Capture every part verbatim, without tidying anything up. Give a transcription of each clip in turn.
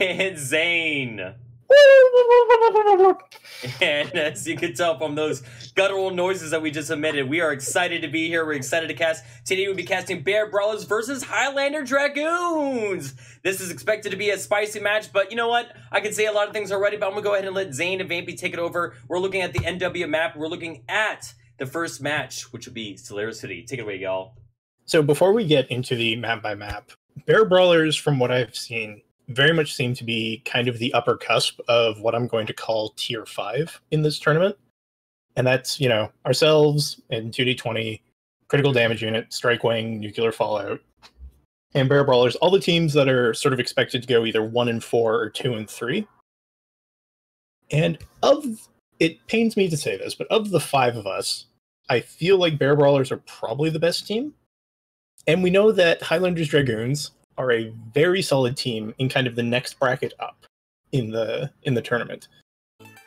and Zane. And as you can tell from those guttural noises that we just emitted, we are excited to be here. We're excited to cast. Today we'll be casting Bear Brawlers versus Highlander Dragoons. This is expected to be a spicy match, but you know what? I can say a lot of things already, but I'm going to go ahead and let Zane and Vampy take it over. We're looking at the N W map. We're looking at the first match, which will be Solaris City. Take it away, y'all. So before we get into the map by map, Bear Brawlers, from what I've seen, very much seem to be kind of the upper cusp of what I'm going to call tier five in this tournament. And that's, you know, ourselves and two D twenty, critical damage unit, strike wing, nuclear fallout, and Bear Brawlers, all the teams that are sort of expected to go either one and four or two and three. And of, it pains me to say this, but of the five of us, I feel like Bear Brawlers are probably the best team. And we know that Highlanders Dragoons are a very solid team in kind of the next bracket up in the in the tournament.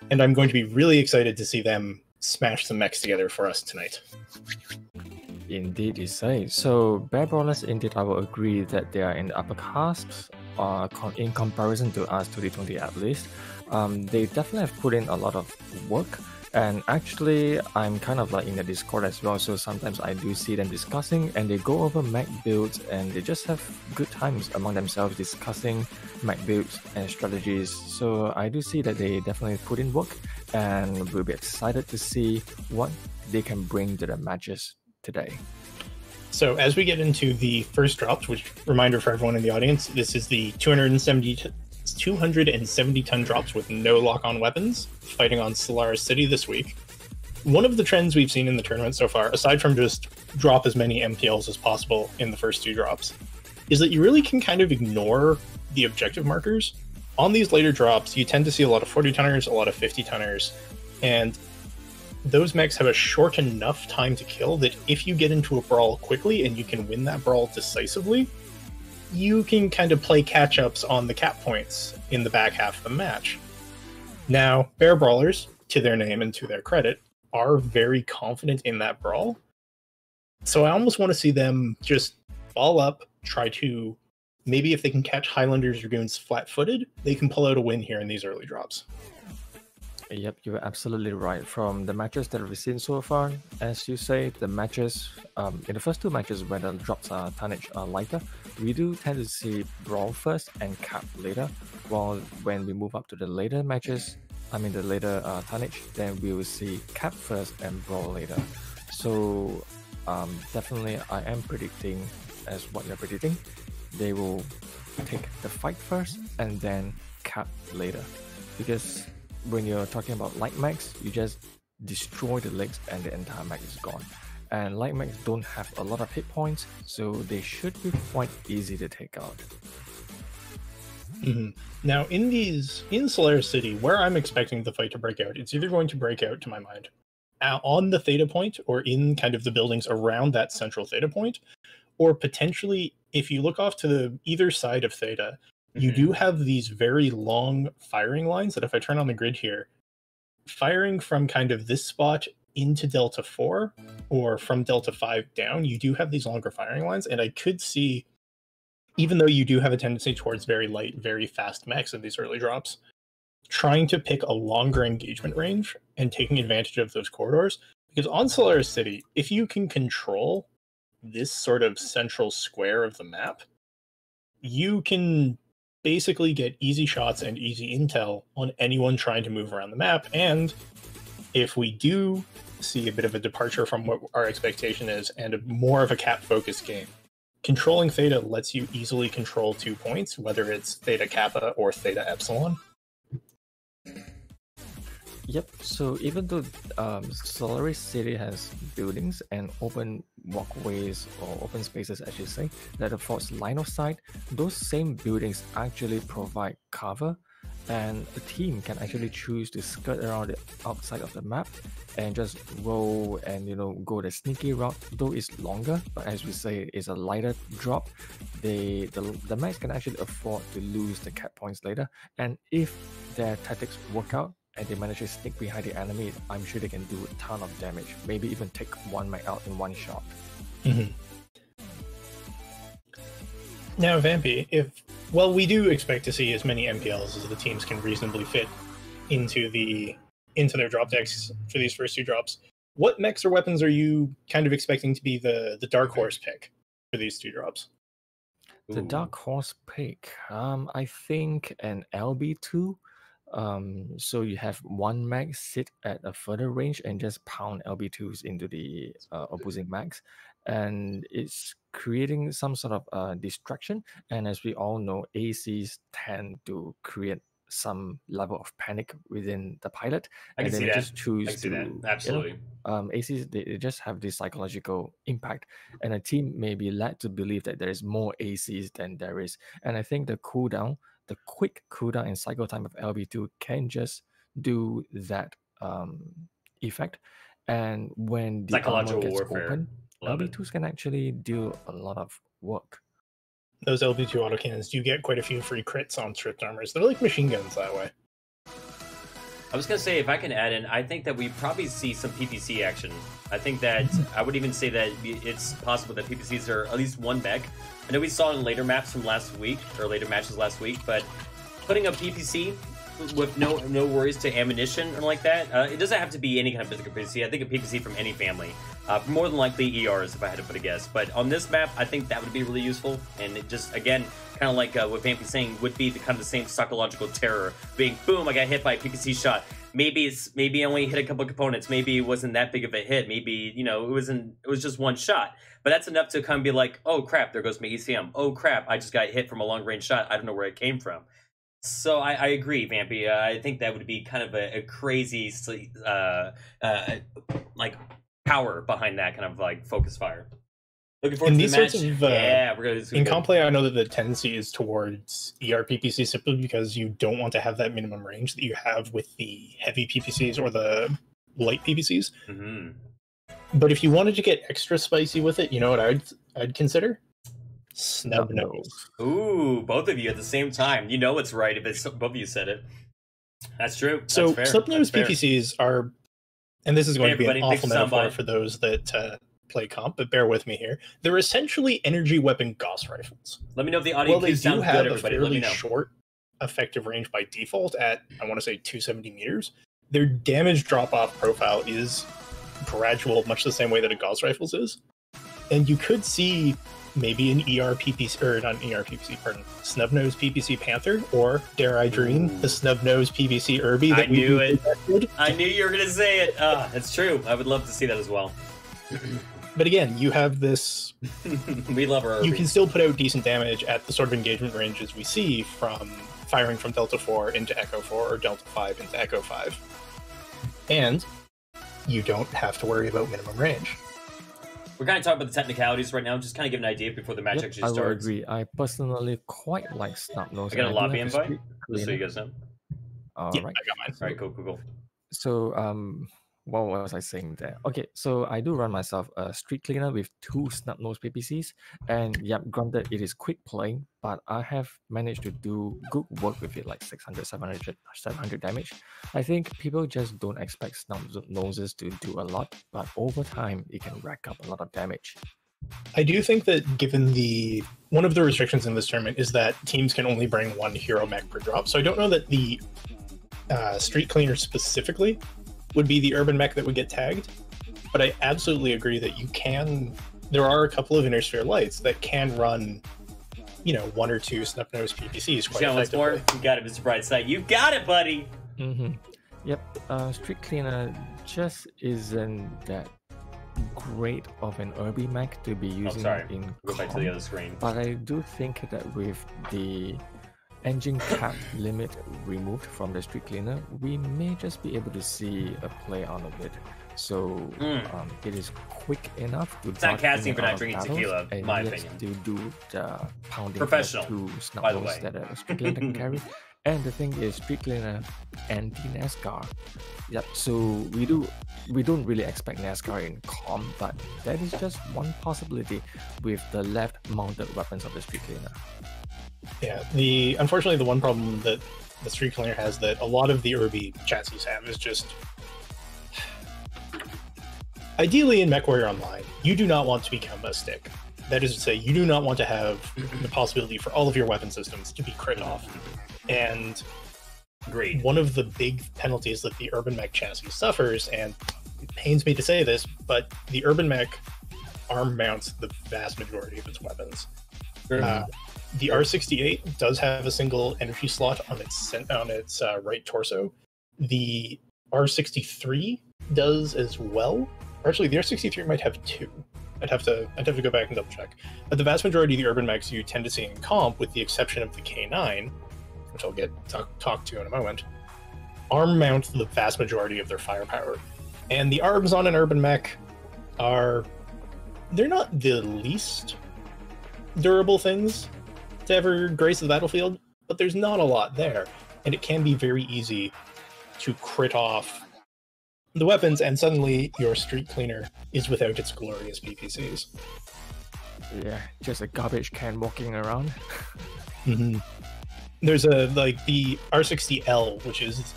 And I'm going to be really excited to see them smash some mechs together for us tonight. Indeed, you say. So Bear Brawlers, indeed, I will agree that they are in the upper cusps, uh, in comparison to us, two D twenty at least. Um, they definitely have put in a lot of work. And actually, I'm kind of like in the Discord as well, so sometimes I do see them discussing, and they go over mech builds, and they just have good times among themselves discussing mech builds and strategies. So I do see that they definitely put in work, and we'll be excited to see what they can bring to the matches today. So as we get into the first drops, which, reminder for everyone in the audience, this is the two hundred seventy ton drops with no lock-on weapons, fighting on Solaris City this week. One of the trends we've seen in the tournament so far, aside from just drop as many M P Ls as possible in the first two drops, is that you really can kind of ignore the objective markers. On these later drops, you tend to see a lot of forty tonners, a lot of fifty tonners, and those mechs have a short enough time to kill that if you get into a brawl quickly and you can win that brawl decisively, you can kind of play catch-ups on the cap points in the back half of the match. Now, Bear Brawlers, to their name and to their credit, are very confident in that brawl. So I almost want to see them just ball up, try to, maybe if they can catch Highlanders Dragoons flat-footed, they can pull out a win here in these early drops. Yep, you're absolutely right. From the matches that we've seen so far, as you say, the matches, um, in the first two matches where the drops are tonnage are lighter, we do tend to see brawl first and cap later, while when we move up to the later matches, I mean the later uh, tonnage, then we will see cap first and brawl later. So um, definitely I am predicting, as what you're predicting, they will take the fight first and then cap later, because when you're talking about light mechs, you just destroy the legs and the entire mech is gone. And light mechs don't have a lot of hit points, so they should be quite easy to take out. Mm-hmm. Now, in these in Solaris City, where I'm expecting the fight to break out, it's either going to break out, to my mind, on the theta point, or in kind of the buildings around that central theta point, or potentially, if you look off to the either side of theta, you do have these very long firing lines that if I turn on the grid here, firing from kind of this spot into Delta four or from Delta five down, you do have these longer firing lines. And I could see, even though you do have a tendency towards very light, very fast mechs in these early drops, trying to pick a longer engagement range and taking advantage of those corridors. Because on Solaris City, if you can control this sort of central square of the map, you can basically get easy shots and easy intel on anyone trying to move around the map. And if we do see a bit of a departure from what our expectation is and a, more of a cap focused game, controlling theta lets you easily control two points, whether it's theta kappa or theta epsilon. Yep, so even though um, Solaris City has buildings and open walkways or open spaces, as you say, that affords line of sight, those same buildings actually provide cover, and a team can actually choose to skirt around the outside of the map and just roll and, you know, go the sneaky route, though it's longer, but as we say, it's a lighter drop. They, the, the mechs can actually afford to lose the cap points later, and if their tactics work out, and they manage to sneak behind the enemy, I'm sure they can do a ton of damage, maybe even take one mech out in one shot. Mm-hmm. Now, Vampy, if Well, we do expect to see as many M P Ls as the teams can reasonably fit into the into their drop decks for these first two drops. What mechs or weapons are you kind of expecting to be the, the dark horse pick for these two drops? The Ooh. dark horse pick, um, I think an L B two. Um, so you have one mech sit at a further range and just pound L B twos into the uh, opposing mechs. And it's creating some sort of uh, distraction. And as we all know, A Cs tend to create some level of panic within the pilot. I can and see that. Just choose I can see to, that. Absolutely. You know, um, A Cs, they just have this psychological impact. And a team may be led to believe that there is more A Cs than there is. And I think the cooldown, the quick cooldown and cycle time of L B two can just do that um, effect. And when the psychological armor gets warfare. open, L B twos can actually do a lot of work. Those L B two autocannons do get quite a few free crits on stripped armors. They're like machine guns that way. I was going to say, if I can add in, I think that we probably see some P P C action. I think that I would even say that it's possible that P P Cs are at least one mech. I know we saw in later maps from last week, or later matches last week, but putting a P P C with no no worries to ammunition or like that, uh, it doesn't have to be any kind of physical P P C. I think a P P C from any family. Uh, more than likely E Rs if I had to put a guess. But on this map, I think that would be really useful. And it just, again, kind of like uh, what Vampy's saying, would be the kind of the same psychological terror. Being, boom, I got hit by a P P C shot. Maybe it's maybe I only hit a couple of components. Maybe it wasn't that big of a hit. Maybe, you know, it wasn't it was just one shot. But that's enough to kind of be like, oh, crap, there goes my E C M. Oh, crap, I just got hit from a long-range shot. I don't know where it came from. So I, I agree, Vampy. Uh, I think that would be kind of a, a crazy, uh, uh, like, power behind that kind of like focus fire. Looking forward in to these the match. Sorts of, uh, yeah, we're gonna, in good. comp play, I know that the tendency is towards E R P P C simply because you don't want to have that minimum range that you have with the heavy P P Cs or the light P P Cs. Mm-hmm. But if you wanted to get extra spicy with it, you know what I'd I'd consider? Snub nose. Ooh, both of you at the same time. You know it's right if it's both of you said it. That's true. That's so fair. Snub nose P P Cs are. And this is going hey, to be an awful metaphor somebody. for those that uh, play comp, but bear with me here. They're essentially energy weapon Gauss rifles. Let me know if the audio well, sounds good, everybody. Well, they do have a fairly short effective range by default at, I want to say, two hundred seventy meters. Their damage drop-off profile is gradual, much the same way that a Gauss rifles is. And you could see maybe an E R P P C, or not an E R P P C, pardon, Snub-Nose P P C Panther, or, dare I dream, Ooh. the Snub-Nose P P C Irby that I we knew it. Detected. I knew you were going to say it. Uh, that's true. I would love to see that as well. But again, you have this... we love our Irby. You can still put out decent damage at the sort of engagement ranges we see from firing from Delta four into Echo four or Delta five into Echo five. And you don't have to worry about minimum range. We're kind of talking about the technicalities right now. Just kind of give an idea before the match yep, actually starts. I would agree. I personally quite like Snub-Nose. I got a lobby invite, just so you guys know. All yeah, right. I got mine. All right, cool, cool, cool. So, um, well, what was I saying there? Okay, so I do run myself a Street Cleaner with two Snub-Nose P P Cs. And, yeah, granted, it is quick playing, but I have managed to do good work with it, like six hundred, seven hundred, seven hundred damage. I think people just don't expect Snub-Noses to do a lot, but over time, it can rack up a lot of damage. I do think that given the... One of the restrictions in this tournament is that teams can only bring one hero mech per drop. So I don't know that the uh, Street Cleaner specifically would be the urban mech that would get tagged, but I absolutely agree that you can, there are a couple of Intersphere lights that can run, you know, one or two Snub-Nose P P Cs quite effectively. You got it, Mister Brightside. You got it, buddy! Mm-hmm. Yep, uh, Street Cleaner just isn't that great of an Irby mech to be using oh, sorry. in comp, Go back to the other screen. But I do think that with the engine cap limit removed from the Street Cleaner, we may just be able to see a play out of it. So mm. um, it is quick enough to. It's not casting for not drinking tequila, in my opinion. To do the pounding professional to by the way that a Street Cleaner can carry. And the thing is, Street Cleaner anti-NASCAR. Yep. So we do we don't really expect NASCAR in comp, but that is just one possibility with the left-mounted weapons of the Street Cleaner. Yeah, the unfortunately the one problem that the Street Cleaner has that a lot of the Irby chassis have is just ideally in MechWarrior Online, you do not want to become a stick. That is to say, you do not want to have the possibility for all of your weapon systems to be crit off. And Agreed. One of the big penalties that the Urban Mech chassis suffers, and it pains me to say this, but the Urban Mech arm mounts the vast majority of its weapons. Mm-hmm. Uh, the R sixty-eight does have a single energy slot on its on its uh, right torso. The R sixty-three does as well. Or actually, the R sixty-three might have two. I'd have to I'd have to go back and double check. But the vast majority of the Urban Mechs you tend to see in comp, with the exception of the K nine, which I'll get talked talk to in a moment, arm mount the vast majority of their firepower. And the arms on an Urban Mech are, they're not the least durable things to ever grace the battlefield, but there's not a lot there. And it can be very easy to crit off the weapons, and suddenly your Street Cleaner is without its glorious P P Cs. Yeah, just a garbage can walking around. Mm-hmm. There's a, like, the R sixty L, which is,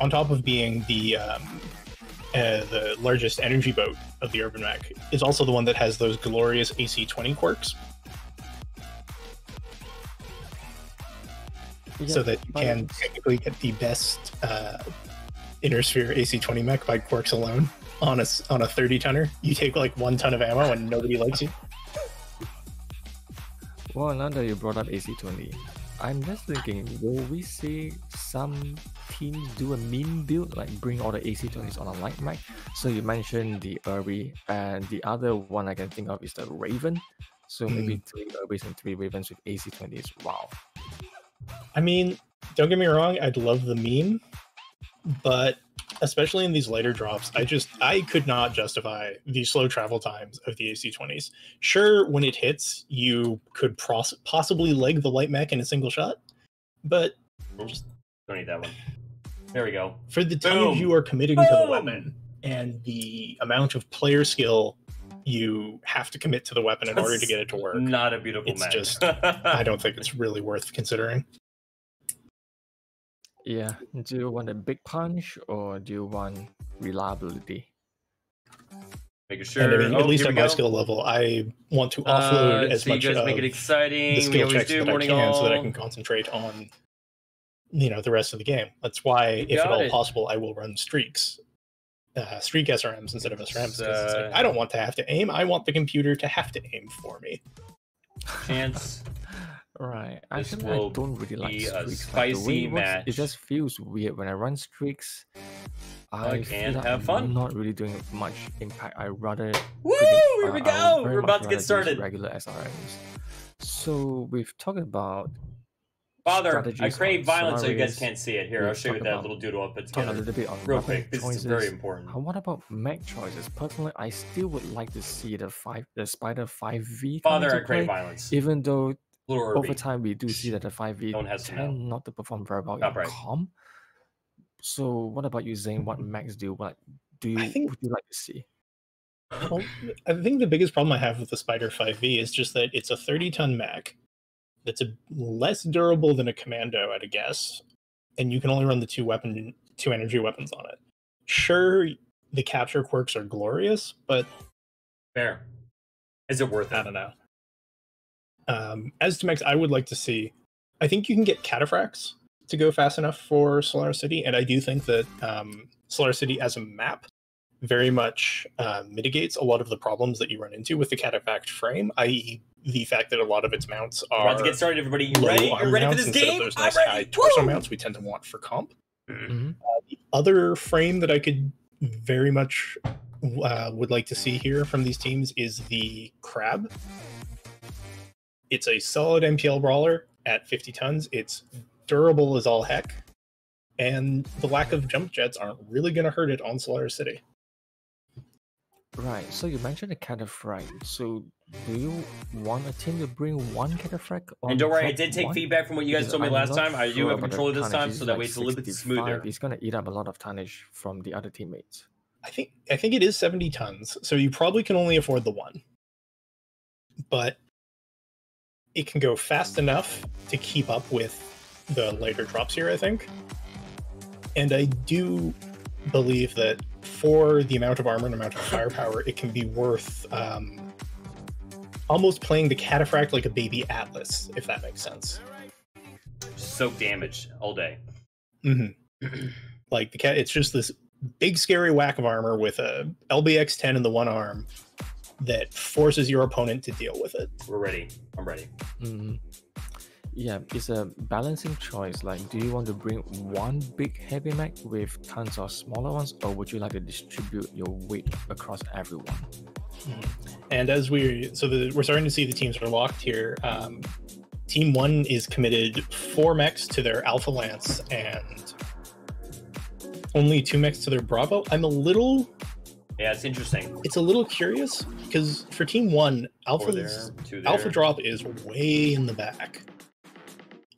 on top of being the um, uh, the largest energy boat of the Urban Mech, is also the one that has those glorious A C twenty quirks. Yeah, so that you can technically get the best uh, Inner Sphere A C twenty mech by quirks alone on a, on a thirty tonner. You take like one ton of ammo and nobody likes you. Well, now that you brought up A C twenty, I'm just thinking, will we see some teams do a meme build, like bring all the A C twenties on a light mic? So you mentioned the Urby, and the other one I can think of is the Raven. So mm. maybe three Urbys and three Ravens with A C twenties. Wow. I mean, don't get me wrong, I'd love the meme, but especially in these later drops, I just, I could not justify the slow travel times of the A C twenties. Sure, when it hits, you could pros possibly leg the light mech in a single shot, but just don't need that one. There we go. For the time you are committing Boom. to the weapon and the amount of player skill you have to commit to the weapon in That's order to get it to work. Not a beautiful match. It's just, I don't think it's really worth considering. Yeah. Do you want a big punch or do you want reliability? Making sure. And I mean, oh, at least at my go. skill level, I want to offload uh, as so much you guys of make it exciting. the skill checks do, that I can all. so that I can concentrate on, you know, the rest of the game. That's why, you if at all it. possible, I will run streaks. Uh, streak S R Ms instead of S R Ms. Uh, it's like, I don't want to have to aim. I want the computer to have to aim for me. Chance. Right. I, I don't really like streaks. Like, the way it, works, it just feels weird when I run streaks. I, I can't have I'm fun. I'm not really doing much impact. I rather. Woo! Predict, here we uh, go. We're about to get started. Regular S R Ms. So we've talked about. Father, I crave violence, so you guys can't see it. Here, We've I'll show you that little doodle I put together. A little bit on Real quick, this choices. is very important. And what about mech choices? Personally, I still would like to see the five, the Spider five V. Father, I crave violence. Even though over time we do see that the five V tend not to perform very well not in right. com. So, what about you, Zane? What mechs do you like? Do you, I think, would you like to see? Well, I think the biggest problem I have with the Spider five V is just that it's a thirty ton mech. That's a less durable than a Commando, I'd guess, and you can only run the two weapon, two energy weapons on it. Sure, the capture quirks are glorious, but fair. Is it worth it? I don't know. Um, as to mechs, I would like to see. I think you can get Cataphracts to go fast enough for Solaris City, and I do think that um, Solaris City as a map very much uh, mitigates a lot of the problems that you run into with the Cataphract frame, that is, the fact that a lot of its mounts are. We're about to get started, everybody. You ready? You're ready for this game? Those nice I'm ready. High torso mounts we tend to want for comp. Mm-hmm. Uh, the other frame that I could very much uh, would like to see here from these teams is the Crab. It's a solid M P L brawler at fifty tons. It's durable as all heck, and the lack of jump jets aren't really going to hurt it on Solaris City. Right, so you mentioned a Cataphract. So do you want a team to bring one Cataphract? And don't worry, I did take one? feedback from what you guys because told me I'm last time. Sure I do have control this time, so that like way it's a little bit smoother. It's going to eat up a lot of tonnage from the other teammates. I think I think it is seventy tons, so you probably can only afford the one. But it can go fast enough to keep up with the later drops here, I think. And I do believe that for the amount of armor and amount of firepower, it can be worth um, almost playing the Cataphract like a baby Atlas, if that makes sense. Soak damage all day. Mm-hmm. Like the cat, it's just this big scary whack of armor with a L B X ten in the one arm that forces your opponent to deal with it. We're ready. I'm ready. Mm-hmm. Yeah, it's a balancing choice. Like, do you want to bring one big heavy mech with tons of smaller ones, or would you like to distribute your weight across everyone? And as we, so the, we're starting to see the teams are locked here. Um, team one is committed four mechs to their Alpha Lance and only two mechs to their Bravo. I'm a little... Yeah, it's interesting. It's a little curious, because for team one, Alpha, there, is, Alpha Drop is way in the back.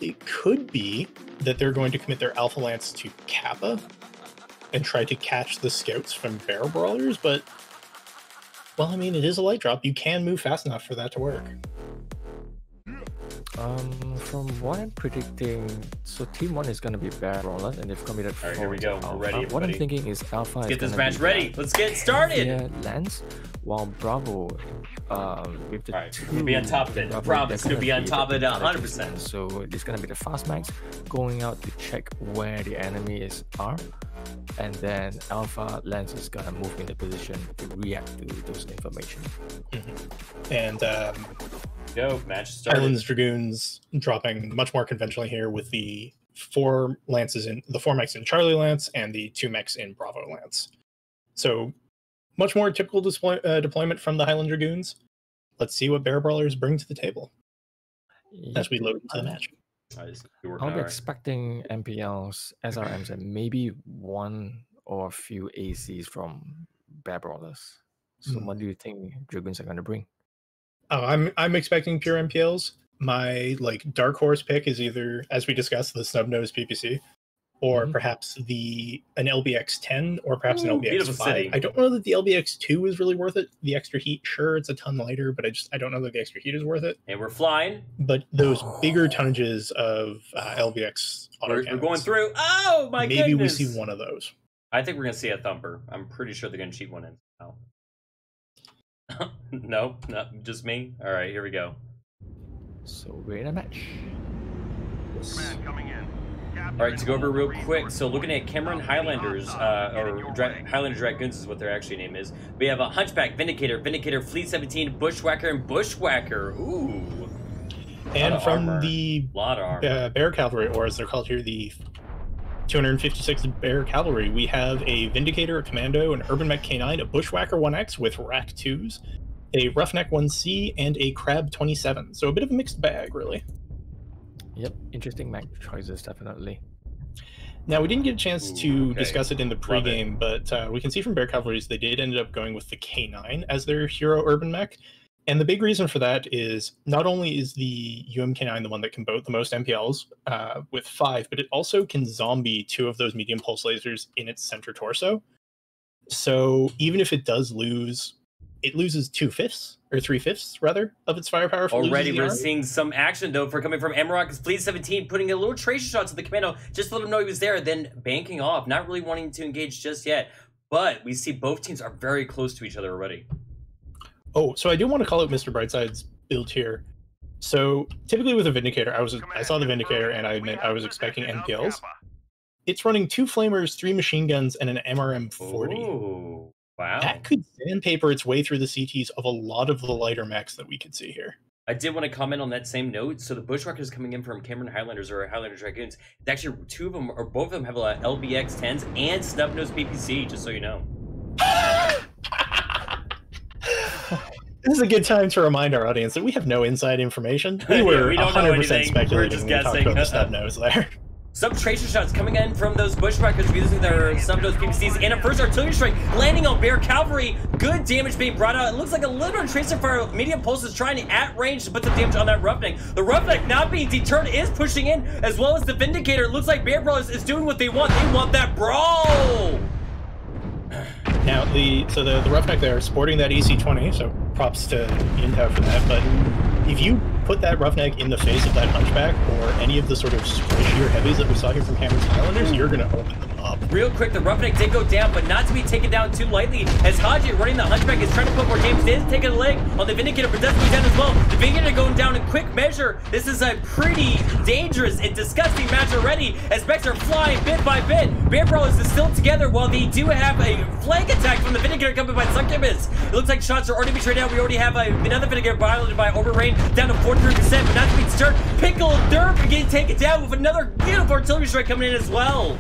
It could be that they're going to commit their Alpha Lance to Kappa and try to catch the scouts from Bear Brawlers, but, well, I mean, it is a light drop. You can move fast enough for that to work. Um, from what I'm predicting, so team one is going to be Bear Brawlers, and they've committed four. All right, here we go. We're ready, everybody. What I'm thinking is Alpha is going to be... Get this match ready. Let's get started. Yeah, Lance, while Bravo... Um, with the All right, we'll be on top of it. I promise to be on top of it one hundred percent. So it's going to be the fast max going out to check where the enemy is are, and then Alpha Lance is going to move into position to react to those information. Mm-hmm. And um, go match started. Island's Dragoons dropping much more conventionally here with the four lances in the four mechs in Charlie Lance and the two mechs in Bravo Lance. So. Much more typical deploy uh, deployment from the Highlander Dragoons. Let's see what Bear Brawlers bring to the table as we load into the match. I'm expecting M P Ls, S R Ms, and maybe one or a few A Cs from Bear Brawlers. So mm. what do you think Dragoons are going to bring? Oh, I'm I'm expecting pure M P Ls. My like dark horse pick is either, as we discussed, the Snub-Nose P P C. Or mm-hmm. perhaps the an L B X ten, or perhaps Ooh, an L B X five. I don't know that the L B X two is really worth it. The extra heat, sure, it's a ton lighter, but I just I don't know that the extra heat is worth it. And we're flying. But those oh. bigger tonnages of uh, L B X autocannons. We're, we're going through. Oh my maybe goodness! Maybe we see one of those. I think we're gonna see a thumper. I'm pretty sure they're gonna cheat one in. Oh. No, not just me. All right, here we go. So we're in a match. Command coming in. All right, to go over real quick, so looking at Cameron Highlanders, uh, or Dra Highlander Dragoons is what their actual name is. We have a Hunchback, Vindicator, Vindicator, Fleet seventeen, Bushwhacker, and Bushwhacker. Ooh. And from armor. the lot of uh, Bear Cavalry, or as they're called here, the two hundred fifty-sixth Bear Cavalry, we have a Vindicator, a Commando, an Urban Mech K nine, a Bushwhacker one X with Rack twos, a Roughneck one C, and a Crab twenty-seven. So a bit of a mixed bag, really. Yep, interesting mech choices, definitely. Now, we didn't get a chance to Ooh, okay. discuss it in the pregame, but uh, we can see from Bear Cavalry's they did end up going with the K nine as their hero urban mech. And the big reason for that is not only is the U M K nine the one that can boat the most M P Ls uh, with five, but it also can zombie two of those medium pulse lasers in its center torso. So even if it does lose... It loses two fifths or three fifths rather of its firepower. Already we're seeing some action though for coming from Amarok's Fleet seventeen, putting a little tracer shot to the Commando just to let him know he was there, then banking off, not really wanting to engage just yet. But we see both teams are very close to each other already. Oh, so I do want to call out Mister Brightside's build here. So typically with a Vindicator, I was I saw the Vindicator and I admit I was expecting M P Ls. It's running two flamers, three machine guns, and an M R M forty. Ooh. Wow. That could sandpaper its way through the C Ts of a lot of the lighter mechs that we could see here. I did want to comment on that same note. So the Bushwhackers coming in from Cameron Highlanders or Highlander Dragoons, it's actually two of them, or both of them have a L B X tens and Snub-Nose P P C, just so you know. This is a good time to remind our audience that we have no inside information. We were yeah, we don't one hundred percent speculating we're just guessing. About the Snub-Nose there. Some tracer shots coming in from those Bushwhackers using their Snub-Nose P P Cs and a first artillery strike landing on Bear Cavalry. Good damage being brought out. It looks like a little bit of tracer fire. Medium Pulse is trying to at range to put some damage on that Roughneck. The Roughneck not being deterred is pushing in, as well as the Vindicator. It looks like Bear Brawlers is doing what they want. They want that brawl. Now the so the, the Roughneck there sporting that A C twenty, so props to Intel for that, but. If you put that Roughneck in the face of that Hunchback or any of the sort of squishier heavies that we saw here from Cameron's Highlanders, you're going to open them up. up. Real quick, the Roughneck did go down, but not to be taken down too lightly, as Haji running the Hunchback is trying to put more damage in, taking a leg on the Vindicator, but doesn't go down as well. The Vindicator going down in quick measure. This is a pretty dangerous and disgusting match already, as Becks are flying bit by bit. Bear Brawlers is still together while they do have a flank attack from the Vindicator coming by Succubus. It looks like shots are already being traded out. We already have a, another Vindicator violated by Overrain, down to forty-three percent, but not to be disturbed. Pickle Derp again taken down with another beautiful artillery strike coming in as well.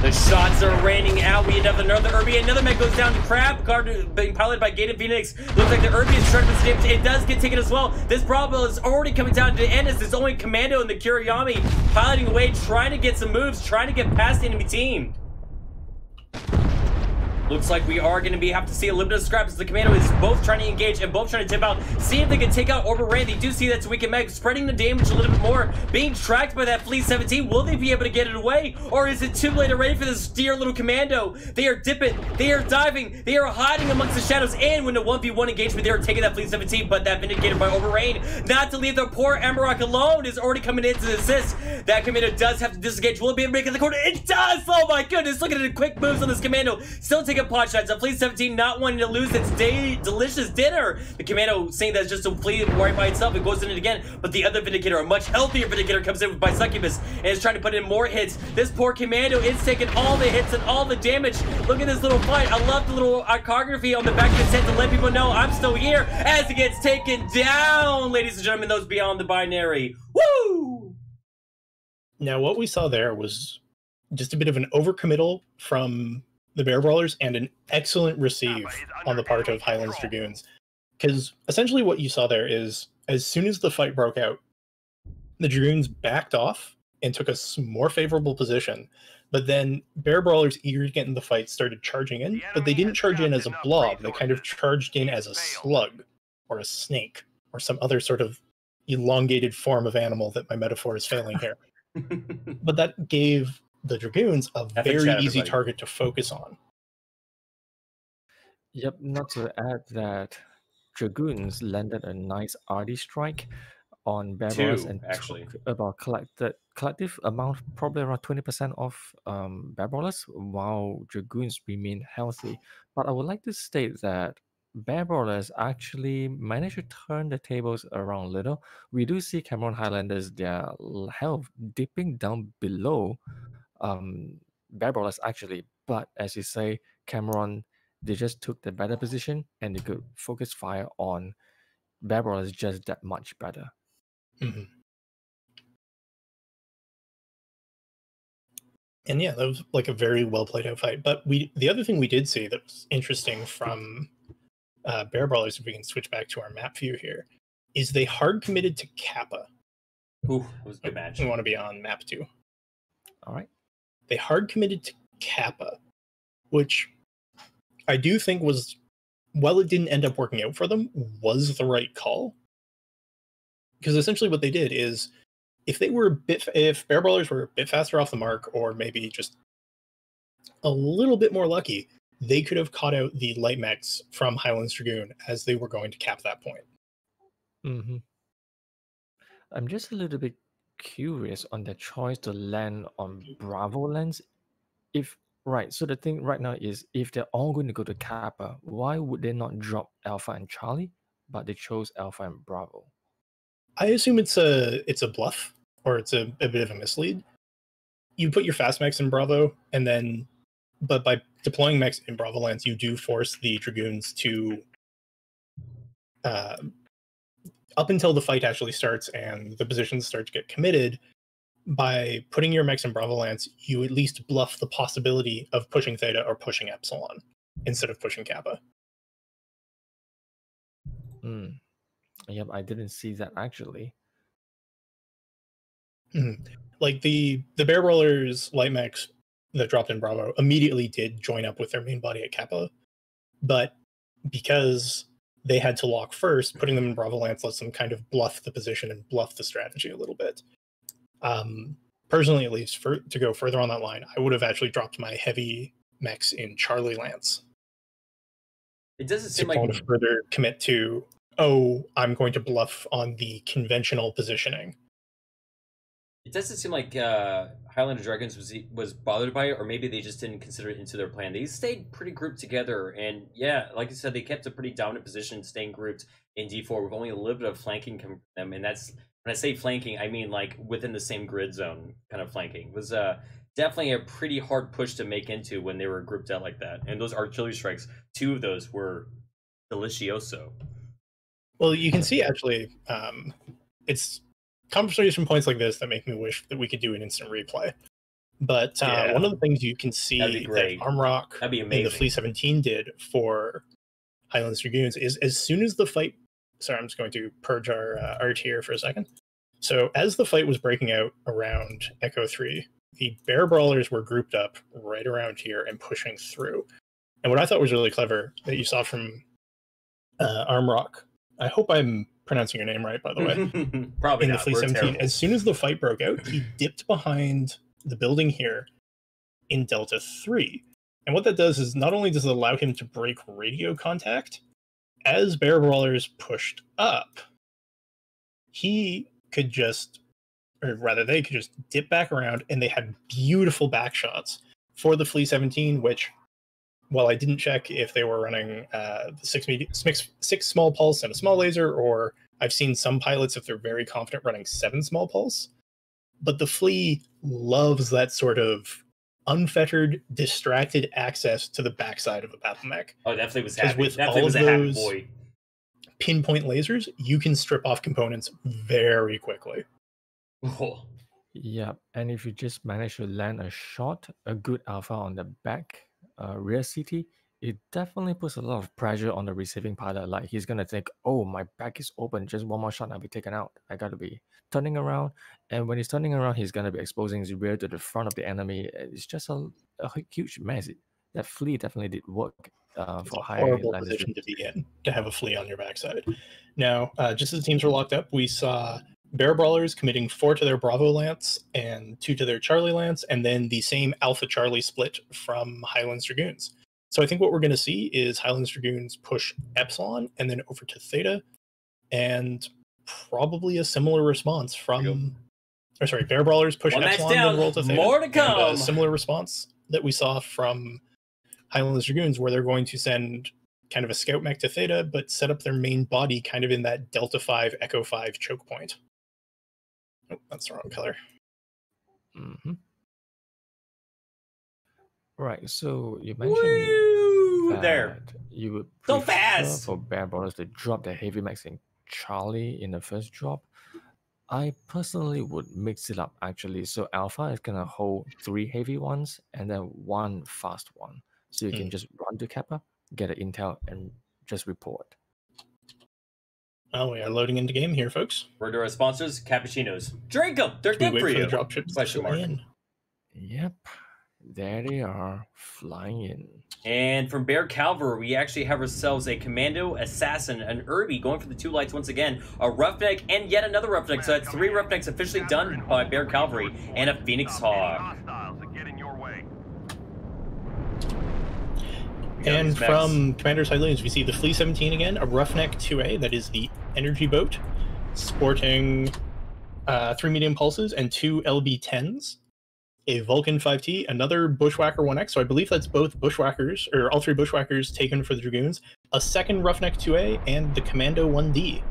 The shots are raining out. We end up with another Irby. Another mech goes down to Crab, guard being piloted by Gated Phoenix. Looks like the Irby is trying to stay. It does get taken as well. This Bravo is already coming down to the end. It's his only Commando in the Kiriyami, piloting away, trying to get some moves, trying to get past the enemy team. Looks like we are going to be have to see a little bit of scraps as the Commando is both trying to engage and both trying to tip out, see if they can take out Overrain. They do see that's Weakened Meg spreading the damage a little bit more, being tracked by that Flea seventeen. Will they be able to get it away, or is it too late already for this dear little Commando? They are dipping, they are diving, they are hiding amongst the shadows, and when the one v one engagement, they are taking that Flea seventeen, but that Vindicator by Overrain, not to leave their poor Amarok alone, is already coming in to assist. That Commando does have to disengage. Will it be able to make it in the corner? It does! Oh my goodness, look at the quick moves on this Commando. Still taking a pot shot. So Fleet seventeen not wanting to lose its day delicious dinner. The Commando saying that's just a Fleet right by itself. It goes in it again, but the other Vindicator, a much healthier Vindicator, comes in by Succubus and is trying to put in more hits. This poor Commando is taking all the hits and all the damage. Look at this little fight. I love the little iconography on the back of his head to let people know I'm still here, as it gets taken down, ladies and gentlemen, those beyond the binary. Woo! Now what we saw there was just a bit of an overcommittal from the Bear Brawlers and an excellent receive on the part of Highlander Dragoons. Because essentially what you saw there is, as soon as the fight broke out, the Dragoons backed off and took a more favorable position. But then Bear Brawlers, eager to get in the fight, started charging in, but they didn't charge in as a blob. They kind of charged in as a slug or a snake or some other sort of elongated form of animal that my metaphor is failing here. But that gave the Dragoons a very easy target to focus on. Yep, not to add that Dragoons landed a nice arty strike on Bear Brawlers and actually took about collected collective amount, probably around twenty percent of um, Bear Brawlers, while Dragoons remain healthy. But I would like to state that Bear Brawlers actually managed to turn the tables around a little. We do see Cameron Highlanders, their health dipping down below Um, Bear Brawlers actually, but as you say, Cameron, they just took the better position and they could focus fire on Bear Brawlers just that much better. Mm-hmm. And yeah, that was like a very well played out fight. But we, the other thing we did see that was interesting from uh, Bear Brawlers, if we can switch back to our map view here, is they hard committed to Kappa. Ooh, that was a good match. We want to be on map two. All right. They hard committed to Kappa, which I do think was, while it didn't end up working out for them, was the right call. Because essentially what they did is, if they were a bit, if Bear Brawlers were a bit faster off the mark, or maybe just a little bit more lucky, they could have caught out the light mechs from Highlands Dragoon as they were going to cap that point. Mm-hmm. I'm just a little bit curious on the choice to land on Bravo lands. If right, so the thing right now is, if they're all going to go to Kappa, why would they not drop Alpha and Charlie, but they chose Alpha and Bravo? I assume it's a it's a bluff, or it's a, a bit of a mislead. You put your fast mechs in Bravo, and then, but by deploying mechs in Bravo lands, you do force the Dragoons to uh, up until the fight actually starts and the positions start to get committed, by putting your mechs in Bravo Lance, you at least bluff the possibility of pushing Theta or pushing Epsilon instead of pushing Kappa. Mm. Yep, I didn't see that actually. Mm. Like the, the Bear Brawlers light mechs that dropped in Bravo immediately did join up with their main body at Kappa, but because they had to lock first, putting them in Bravo Lance lets them kind of bluff the position and bluff the strategy a little bit. Um, personally, at least, for, to go further on that line, I would have actually dropped my heavy mechs in Charlie Lance. It doesn't seem like... to further commit to, oh, I'm going to bluff on the conventional positioning. It doesn't seem like uh, Highlander Dragoons was was bothered by it, or maybe they just didn't consider it into their plan. They stayed pretty grouped together, and yeah, like I said, they kept a pretty dominant position, staying grouped in D four with only a little bit of flanking coming from them. And that's when I say flanking, I mean like within the same grid zone kind of flanking. It was uh, definitely a pretty hard push to make into when they were grouped out like that. And those artillery strikes, two of those were delicioso. Well, you can see actually, um, it's conversation points like this that make me wish that we could do an instant replay. But uh, yeah. one of the things you can see that Armrock and the Flea seventeen did for Highlander Dragoons is as soon as the fight... Sorry, I'm just going to purge our uh, art here for a second. So as the fight was breaking out around Echo three, the Bear Brawlers were grouped up right around here and pushing through. And what I thought was really clever that you saw from uh, Armrock... I hope I'm pronouncing your name right, by the way. Probably in the not. Flea seventeen, as soon as the fight broke out, he dipped behind the building here in Delta three. And what that does is not only does it allow him to break radio contact, as Bear Brawlers pushed up, he could just, or rather they could just dip back around, and they had beautiful back shots for the Flea seventeen, which... Well, I didn't check if they were running uh, six, media, six, six small pulse and a small laser, or I've seen some pilots, if they're very confident, running seven small pulse. But the Flea loves that sort of unfettered, distracted access to the backside of a battle mech. Oh, definitely was happy. With definitely all was of those boy. pinpoint lasers, you can strip off components very quickly. Oh. Yeah, and if you just manage to land a shot, a good alpha on the back, Uh, rear city, it definitely puts a lot of pressure on the receiving pilot. Like, he's gonna think, oh, my back is open, just one more shot and I'll be taken out. I gotta be turning around, and when he's turning around, he's gonna be exposing his rear to the front of the enemy. It's just a, a huge mess. That Flea definitely did work uh, for high horrible position to be in, to have a Flea on your backside. Now, uh, just as the teams were locked up, we saw Bear Brawlers committing four to their Bravo Lance and two to their Charlie Lance, and then the same Alpha Charlie split from Highlands Dragoons. So I think what we're going to see is Highlands Dragoons push Epsilon and then over to Theta, and probably a similar response from... Or sorry, Bear Brawlers push well, Epsilon and roll to Theta. More to come! And a similar response that we saw from Highlands Dragoons, where they're going to send kind of a scout mech to Theta, but set up their main body kind of in that Delta five, Echo five choke point. Oh, that's the wrong color. Mm-hmm. Right, so you mentioned Woo, that there. you would so fast for Bear Brawlers to drop the heavy max in Charlie in the first drop. I personally would mix it up, actually. So Alpha is going to hold three heavy ones and then one fast one. So you mm. can just run to Kappa, get an intel, and just report. Oh, we are loading into game here, folks. Word to our sponsors, cappuccinos. Drink them. They're good for you. Question mark. Yep. There they are, flying in. And from Bear Calver, we actually have ourselves a Commando, Assassin, an Irby going for the two lights once again, a Roughneck, and yet another Roughneck. So that's three Roughnecks officially done by Bear Calvary, and a Phoenix Hawk. And from Commander's Highlands, we see the Flea seventeen again, a Roughneck two A, that is the energy boat, sporting uh, three medium pulses and two L B tens, a Vulcan five T, another Bushwhacker one X, so I believe that's both Bushwhackers, or all three Bushwhackers taken for the Dragoons, a second Roughneck two A, and the Commando one D.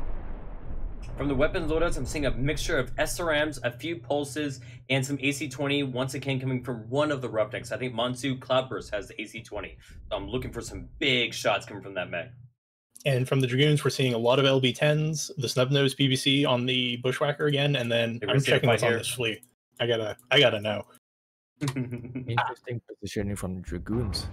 From the weapon loadouts, I'm seeing a mixture of S R Ms, a few pulses, and some A C twenty, once again coming from one of the Roughnecks. I think Monsu Cloudburst has the A C twenty. So I'm looking for some big shots coming from that mech. And from the Dragoons, we're seeing a lot of L B tens, the Snub-Nose P P C on the Bushwhacker again, and then I'm checking what's on this Flea. I gotta, I gotta know. Interesting positioning from the Dragoons.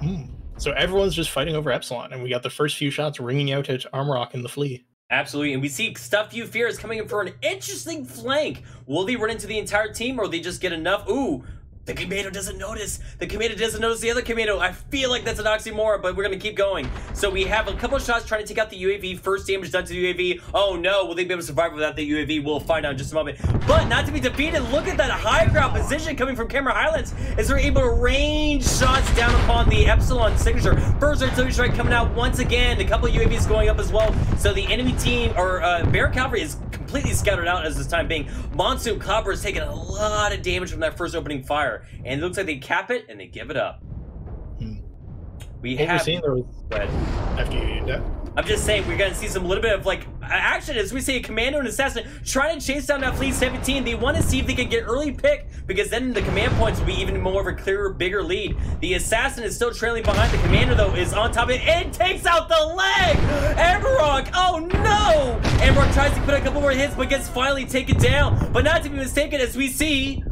Hmm. So everyone's just fighting over Epsilon, and we got the first few shots ringing out at Armrock and the Flea. Absolutely, and we see Stuff You Fear is coming in for an interesting flank. Will they run into the entire team, or will they just get enough? Ooh, the Commando doesn't notice. The Commando doesn't notice the other Commando. I feel like that's an oxymoron, but we're going to keep going. So we have a couple of shots trying to take out the U A V. First damage done to the U A V. Oh no, will they be able to survive without the U A V? We'll find out in just a moment. But not to be defeated, look at that high ground position coming from Camera Highlands as they're able to range shots down upon the Epsilon signature. First artillery strike coming out once again. A couple of U A Vs going up as well. So the enemy team, or uh, Bear Cavalry, is completely completely scattered out as this time being. Monsoon Copper has taken a lot of damage from that first opening fire, and it looks like they cap it and they give it up. Hmm. We have, have seen those after you die. I'm just saying, we're gonna see some little bit of like action as we see a commando and assassin trying to chase down that Fleet seventeen. They want to see if they can get early pick, because then the command points will be even more of a clearer, bigger lead. The assassin is still trailing behind. The commander, though, is on top of it and takes out the leg! Everrock! Oh no! Everrock tries to put a couple more hits, but gets finally taken down. But not to be mistaken, as we see,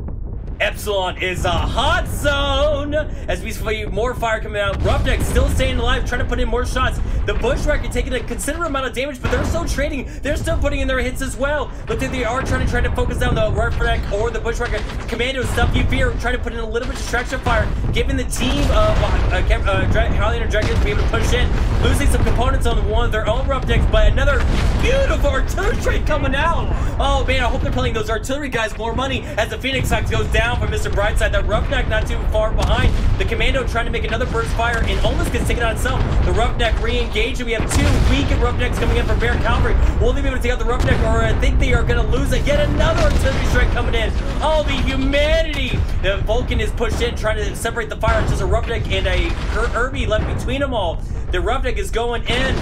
Epsilon is a hot zone! As we see more fire coming out, Roughneck still staying alive, trying to put in more shots. The Bushwhacker taking a considerable amount of damage, but they're still trading. They're still putting in their hits as well. Looks like they are trying to try to focus down the Roughneck or the Bushwhacker. Commando, Stuff You Fear, trying to put in a little bit of distraction fire, giving the team of uh, uh, Dra Highlander Dragoons to be able to push in, losing some components on one of their own Roughnecks, but another beautiful artillery trade coming out! Oh man, I hope they're playing those artillery guys more money as the Phoenix Hawks goes down from Mister Brightside. That Roughneck not too far behind. The Commando trying to make another burst fire and almost gets taken on itself. The Roughneck re-engaged, and we have two weakened Roughnecks coming in from Bear Calvary. Will they be able to take out the Roughneck, or I think they are going to lose it? Yet another artillery strike coming in. Oh, the humanity! The Vulcan is pushed in, trying to separate the fire. It's just a Roughneck and a Irby left between them all. The Roughneck is going in.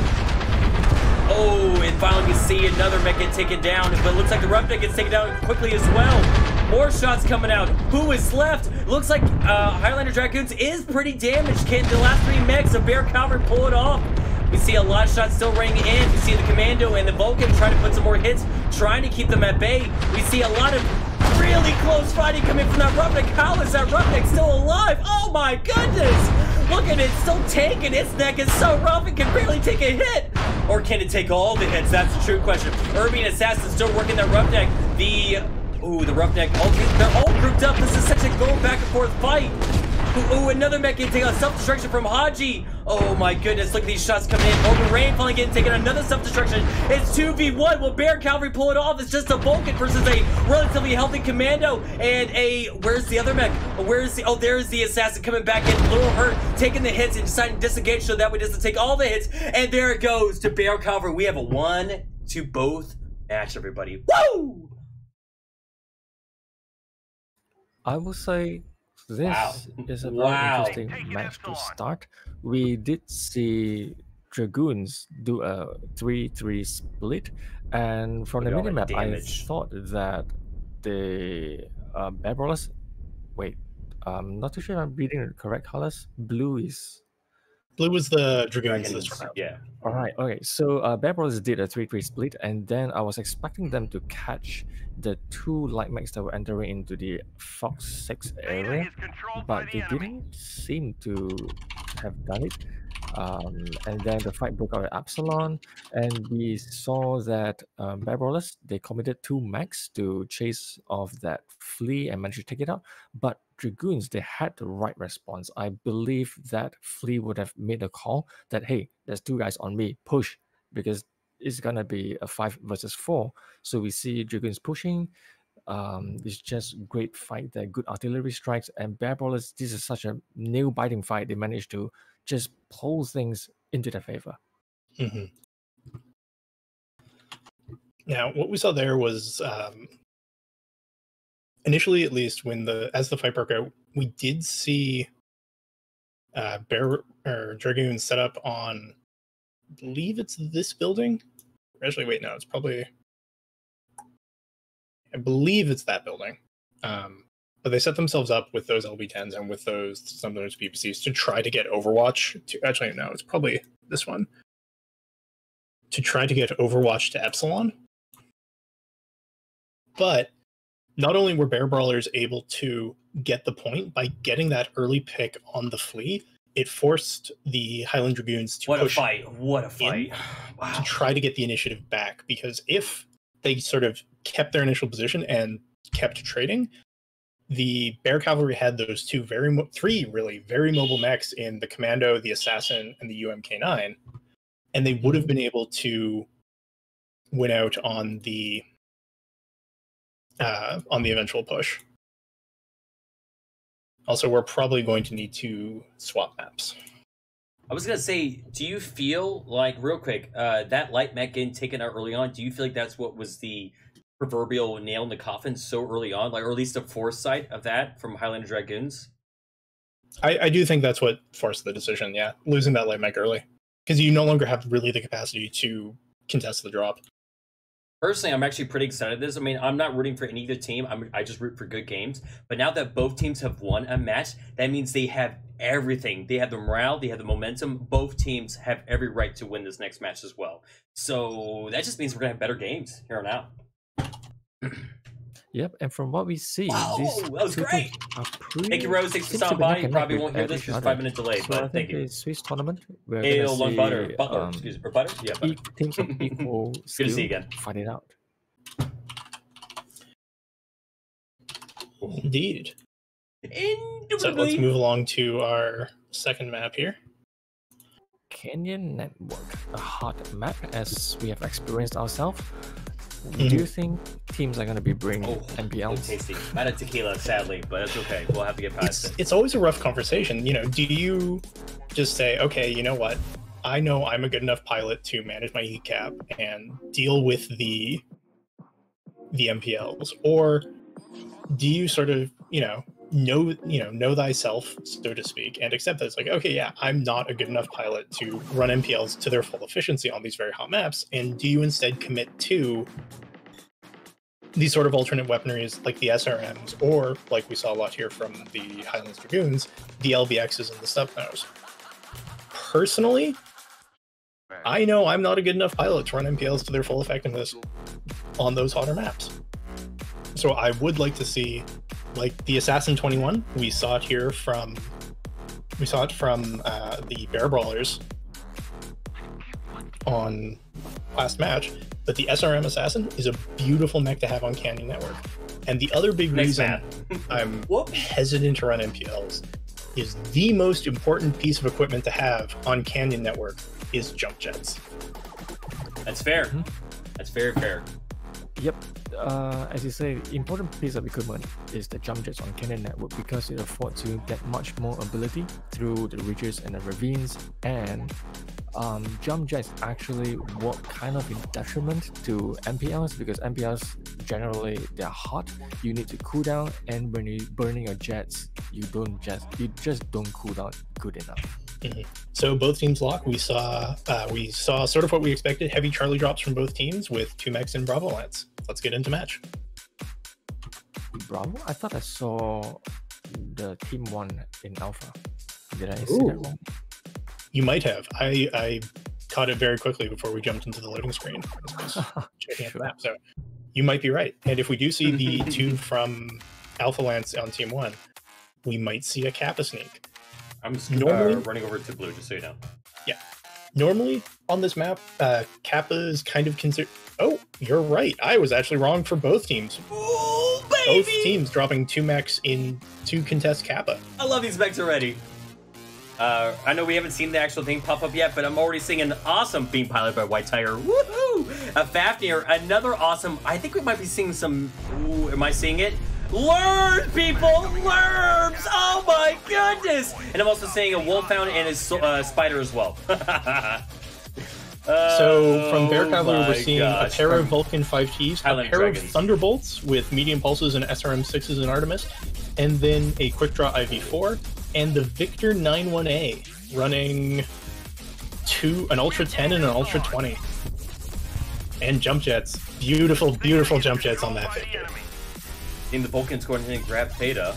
Oh, and finally we see another mech get taken down, but it looks like the Roughneck gets taken down quickly as well. More shots coming out. Who is left? Looks like uh, Highlander Dragoons is pretty damaged. Can the last three mechs of Bear Calvert pull it off? We see a lot of shots still raining in. We see the Commando and the Vulcan trying to put some more hits, trying to keep them at bay. We see a lot of really close fighting coming from that Roughneck. How is that Roughneck still alive? Oh my goodness! Look at it, still tanking. Its neck is so rough it can barely take a hit. Or can it take all the hits? That's the true question. Irving Assassin still working that Roughneck. The... Ooh, the Roughneck, all, they're all grouped up. This is such a going back and forth fight. Ooh, ooh, another mech getting taken on self-destruction from Haji. Oh my goodness, look at these shots coming in. Over Rain finally getting taken, another self-destruction. It's two v one, will Bear Calvary pull it off? It's just a Vulcan versus a relatively healthy Commando and a, where's the other mech? Where's the, oh, there's the Assassin coming back in, little hurt, taking the hits and deciding to disengage so that way doesn't take all the hits. And there it goes to Bear Calvary. We have a one to both match, everybody. Woo! I will say this wow. is a very wow. interesting match to start. We did see Dragoons do a three three split, and from Look the minimap, I thought that the uh, Bear Brawlers, wait, I'm not too sure if I'm reading the correct colors. Blue is... Blue was the Dragoons this round. Yeah. Alright, okay. So uh, Bear Brawlers did a three three split, and then I was expecting them to catch the two light mechs that were entering into the Fox six area, but they didn't seem to have done it. Um, and then the fight broke out at Epsilon, and we saw that um, Bear Brawlers, they committed two mechs to chase off that Flea and managed to take it out, but Dragoons, they had the right response. I believe that Flea would have made a call that, hey, there's two guys on me, push, because it's gonna be a five versus four. So we see Dragoons pushing. Um, it's just great fight there, good artillery strikes, and Bear Brawlers, this is such a nail-biting fight. They managed to just pull things into their favor. Mm-hmm. Now, what we saw there was um, initially, at least, when the as the fight broke out, we did see uh, Bear or Dragoon set up on, I believe it's this building. Actually, wait, no, it's probably, I believe it's that building. Um, But they set themselves up with those L B tens and with those Snub-Nose P P Cs to try to get Overwatch to... Actually, no, it's probably this one. To try to get Overwatch to Epsilon. But not only were Bear Brawlers able to get the point by getting that early pick on the Flea, it forced the Highland Dragoons to what push a fight. What a fight. Wow. To try to get the initiative back. Because if they sort of kept their initial position and kept trading... The Bear Cavalry had those two very, three really very mobile mechs in the Commando, the Assassin, and the U M K nine, and they would have been able to win out on the uh, on the eventual push. Also, we're probably going to need to swap maps. I was going to say, do you feel like, real quick, uh, that light mech getting taken out early on, do you feel like that's what was the proverbial nail in the coffin so early on, like, or at least the foresight of that from Highlander Dragoons? I, I do think that's what forced the decision, yeah. Losing that light mech early. Because you no longer have really the capacity to contest the drop. Personally, I'm actually pretty excited for this. I mean, I'm not rooting for any other team. I'm, I just root for good games. But now that both teams have won a match, that means they have everything. They have the morale. They have the momentum. Both teams have every right to win this next match as well. So that just means we're going to have better games here on out. Yep, and from what we see, whoa, these that was great. Thank you, Rose. Thanks for stopping by. You probably won't hear this because five minute delay, so but thank you. Swiss tournament. We're Ale long butter, butter, um, excuse me, or butter. Yeah, butter. Teams of equal. Good skill. To see you again. Find it out. Indeed. Indubitably. So let's move along to our second map here. Canyon Network, a hard map as we have experienced ourselves. Mm-hmm. Do you think teams are going to be bringing oh, M P Ls? Tasty. Not a tequila, sadly, but it's okay. We'll have to get past it's, it. It's always a rough conversation. You know, do you just say, okay, you know what? I know I'm a good enough pilot to manage my heat cap and deal with the the M P Ls, or do you sort of, you know, know you know know thyself, so to speak, and accept that it's like, okay, yeah, I'm not a good enough pilot to run M P Ls to their full efficiency on these very hot maps, and do you instead commit to these sort of alternate weaponries like the S R Ms, or like we saw a lot here from the Highlands Dragoons, the L B Xs and the Snub-Nose? Personally, I know I'm not a good enough pilot to run M P Ls to their full effectiveness on those hotter maps. So I would like to see, like the Assassin twenty-one, we saw it here from, we saw it from uh, the Bear Brawlers on last match, but the S R M Assassin is a beautiful mech to have on Canyon Network. And the other big Next reason I'm hesitant to run M P Ls is the most important piece of equipment to have on Canyon Network is jump jets. That's fair. Mm-hmm. That's very fair. Yep, uh, as you say, important piece of equipment is the jump jets on Canyon Network because it affords you that much more ability through the ridges and the ravines, and um, jump jets actually work kind of in detriment to M P Ls because M P Ls generally they're hot. You need to cool down, and when you're burning your jets, you don't just you just don't cool down good enough. Mm-hmm. So both teams lock. We saw uh, we saw sort of what we expected: heavy Charlie drops from both teams with two mechs and Bravo Lance. Let's get into match. Bravo? I thought I saw the team one in Alpha. Did I see that wrong? You might have. I I caught it very quickly before we jumped into the loading screen. Checking out the map. So you might be right. And if we do see the two from Alpha Lance on team one, we might see a Kappa sneak. I'm just normally, uh, running over to blue, just so you know. Yeah. Normally, on this map, uh, Kappa is kind of considered... Oh, you're right. I was actually wrong for both teams. Ooh, baby! Both teams dropping two mechs in to contest Kappa. I love these mechs already. Uh, I know we haven't seen the actual thing pop up yet, but I'm already seeing an awesome being piloted by White Tiger. Woohoo! A Fafnir, another awesome... I think we might be seeing some... Ooh, am I seeing it? Lurm, people! Lurms! Oh my goodness! And I'm also seeing a Wolfhound and his uh, Spider as well. uh, so, from Bear Cavalry, we're seeing gosh. a pair of Vulcan five Ts, Highland a pair Dragons. of Thunderbolts with medium pulses and S R M sixes and Artemis, and then a Quick Draw I V four, and the Victor nine one A running two, an Ultra ten and an Ultra twenty. And jump jets. Beautiful, beautiful jump jets on that Victor. The Vulcans going ahead and grab Theta.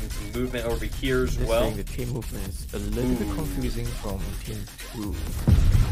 And some movement over here as well. The team movement is a little Ooh. bit confusing from team two.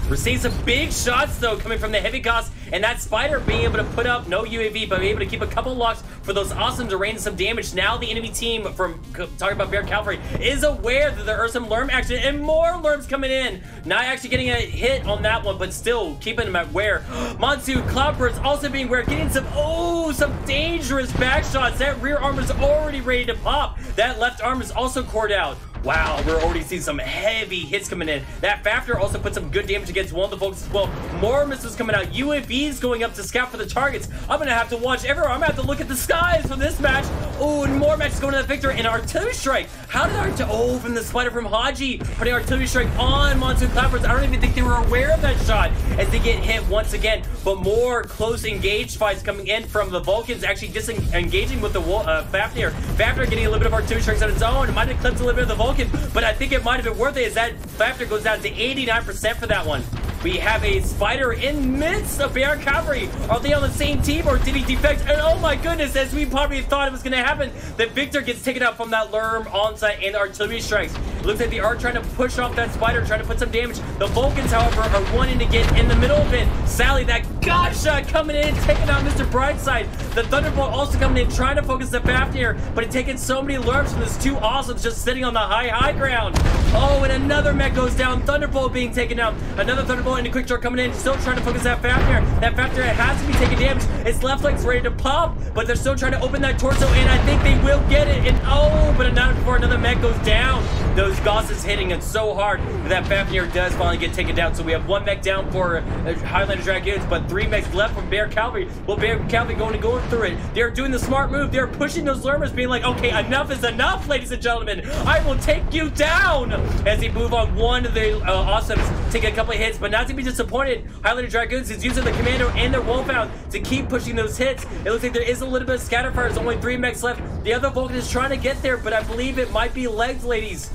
We're seeing some big shots though coming from the heavy cost, and that Spider being able to put up no U A V but being able to keep a couple locks for those awesome to rain some damage. Now the enemy team from talking about Bear Cavalry is aware that there are some L U R M action and more L U R Ms coming in. Not actually getting a hit on that one, but still keeping them at where. Monsu Cloudbird's also being aware, getting some oh some dangerous back shots. That rear armor is already ready to pop. That left arm is also cored out. Wow, we're already seeing some heavy hits coming in. That Fafnir also put some good damage against one of the folks as well. More missiles coming out. U A Vs going up to scout for the targets. I'm going to have to watch everywhere. I'm going to have to look at the skies for this match. Oh, and more matches going to the victor. And artillery strike. How did artillery... Oh, from the Spider from Haji. Putting artillery strike on Monsoon Clappers. I don't even think they were aware of that shot as they get hit once again. But more close engaged fights coming in from the Vulcans. Actually disengaging with the uh, Fafnir. Fafnir getting a little bit of artillery strikes on its own. It might have clipped a little bit of the Vulcan, but I think it might have been worth it as that Fafnir goes down to eighty-nine percent for that one. We have a Spider in midst of Bear Cavalry. Are they on the same team or did he defect? And oh my goodness, as we probably thought it was going to happen, the victor gets taken out from that Lurm onside and artillery strikes. It looks like they are trying to push off that Spider, trying to put some damage. The Vulcans, however, are wanting to get in the middle of it. Sally, that God shot coming in, taking out Mister Brightside. The Thunderbolt also coming in, trying to focus the Fafnir, but it's taking so many Lurms from this two Awesomes just sitting on the high, high ground. Oh, and another mech goes down. Thunderbolt being taken out. Another Thunderbolt and a quick draw coming in, still trying to focus that Fafnir. That Fafnir has to be taking damage. Its left leg's ready to pop, but they're still trying to open that torso, and I think they will get it. And oh, but not before another mech goes down. Those Goss is hitting it so hard that Fafnir does finally get taken down. So we have one mech down for Highlander Dragoons, but three mechs left from Bear Cavalry. Well, Bear Cavalry going to go through it. They're doing the smart move. They're pushing those Lurmers, being like, okay, enough is enough, ladies and gentlemen. I will take you down. As they move on, one of the uh, Awesomes taking a couple of hits, but not to be disappointed, Highlander Dragoons is using the Commando and their Wolfhound to keep pushing those hits. It looks like there is a little bit of scatterfire. There's only three mechs left. The other Vulcan is trying to get there, but I believe it might be legs, ladies.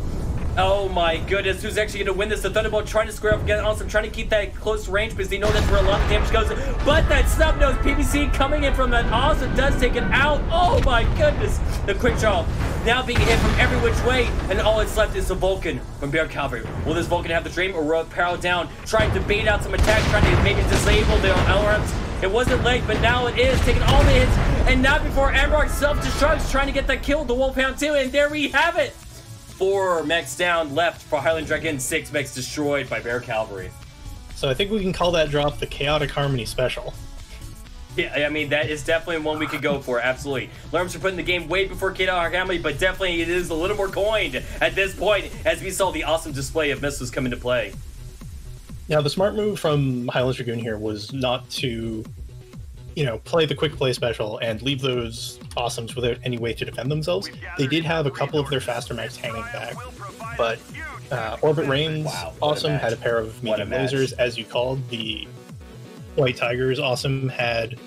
Oh my goodness, who's actually going to win this? The Thunderbolt trying to square up against Awesome, trying to keep that close range because they know that's where a lot of damage goes. But that Snub-Nose P P C coming in from that Awesome does take it out. Oh my goodness, the quick draw now being hit from every which way, and all that's left is the Vulcan from Bear Cavalry. Will this Vulcan have the dream or will it barrel down, trying to bait out some attacks, trying to maybe disable the L R Ms? It wasn't leg, but now it is, taking all the hits, and not before Amrock self-destructs, trying to get that kill, the Wolfhound too, and there we have it. Four mechs down left for Highland Dragon, six mechs destroyed by Bear Cavalry. So I think we can call that drop the Chaotic Harmony Special. Yeah, I mean, that is definitely one we could go for, absolutely. Lurms are putting the game way before Chaotic Harmony, but definitely it is a little more coined at this point, as we saw the awesome display of missiles come into play. Now, the smart move from Highland Dragoon here was not to, you know, play the quick play special and leave those Awesomes without any way to defend themselves. They did have a couple of their faster mechs hanging back, but uh, Orbit Reigns wow, Awesome a had a pair of medium lasers, as you called. The White Tigers Awesome had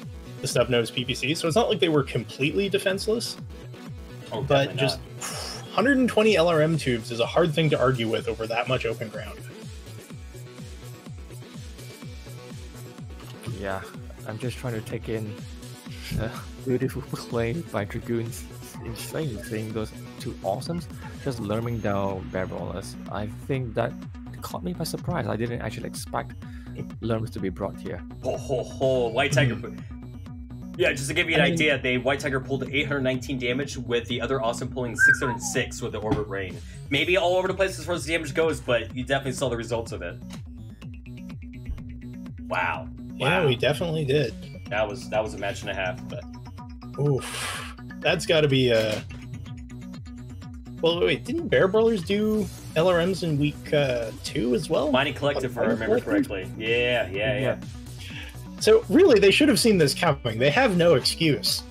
the Snub-Nose P P C, so it's not like they were completely defenseless, oh, but just one hundred twenty L R M tubes is a hard thing to argue with over that much open ground. Yeah. I'm just trying to take in the beautiful play by Dragoons. It's insane seeing those two Awesomes just lurming down Bear Brawlers. I think that caught me by surprise. I didn't actually expect Lurms to be brought here. Ho ho ho, White Tiger. Yeah, just to give you an I mean, idea, the White Tiger pulled eight hundred nineteen damage with the other Awesome pulling six hundred six with the Orbit Rain. Maybe all over the place as far as the damage goes, but you definitely saw the results of it. Wow. Wow. Yeah, we definitely did. That was that was a match and a half, but oof, that's got to be a. Well, wait, didn't Bear Brawlers do L R Ms in week uh, two as well? Mighty Collective, if I remember correctly. Yeah, yeah, yeah. So really, they should have seen this coming. They have no excuse.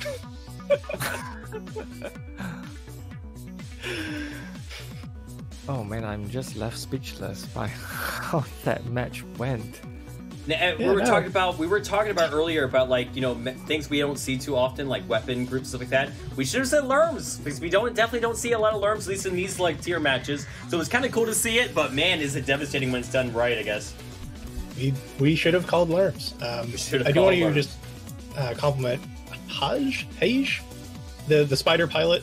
Oh man, I'm just left speechless by how that match went. Now, we yeah, were no. talking about we were talking about earlier about like you know things we don't see too often, like weapon groups, stuff like that. We should have said Lurms, because we don't definitely don't see a lot of Lurms, at least in these like tier matches. So it was kind of cool to see it, but man, is it devastating when it's done right. I guess we we should have called Lurms. Um, I do want to just uh, compliment Haj Haj, the the Spider pilot,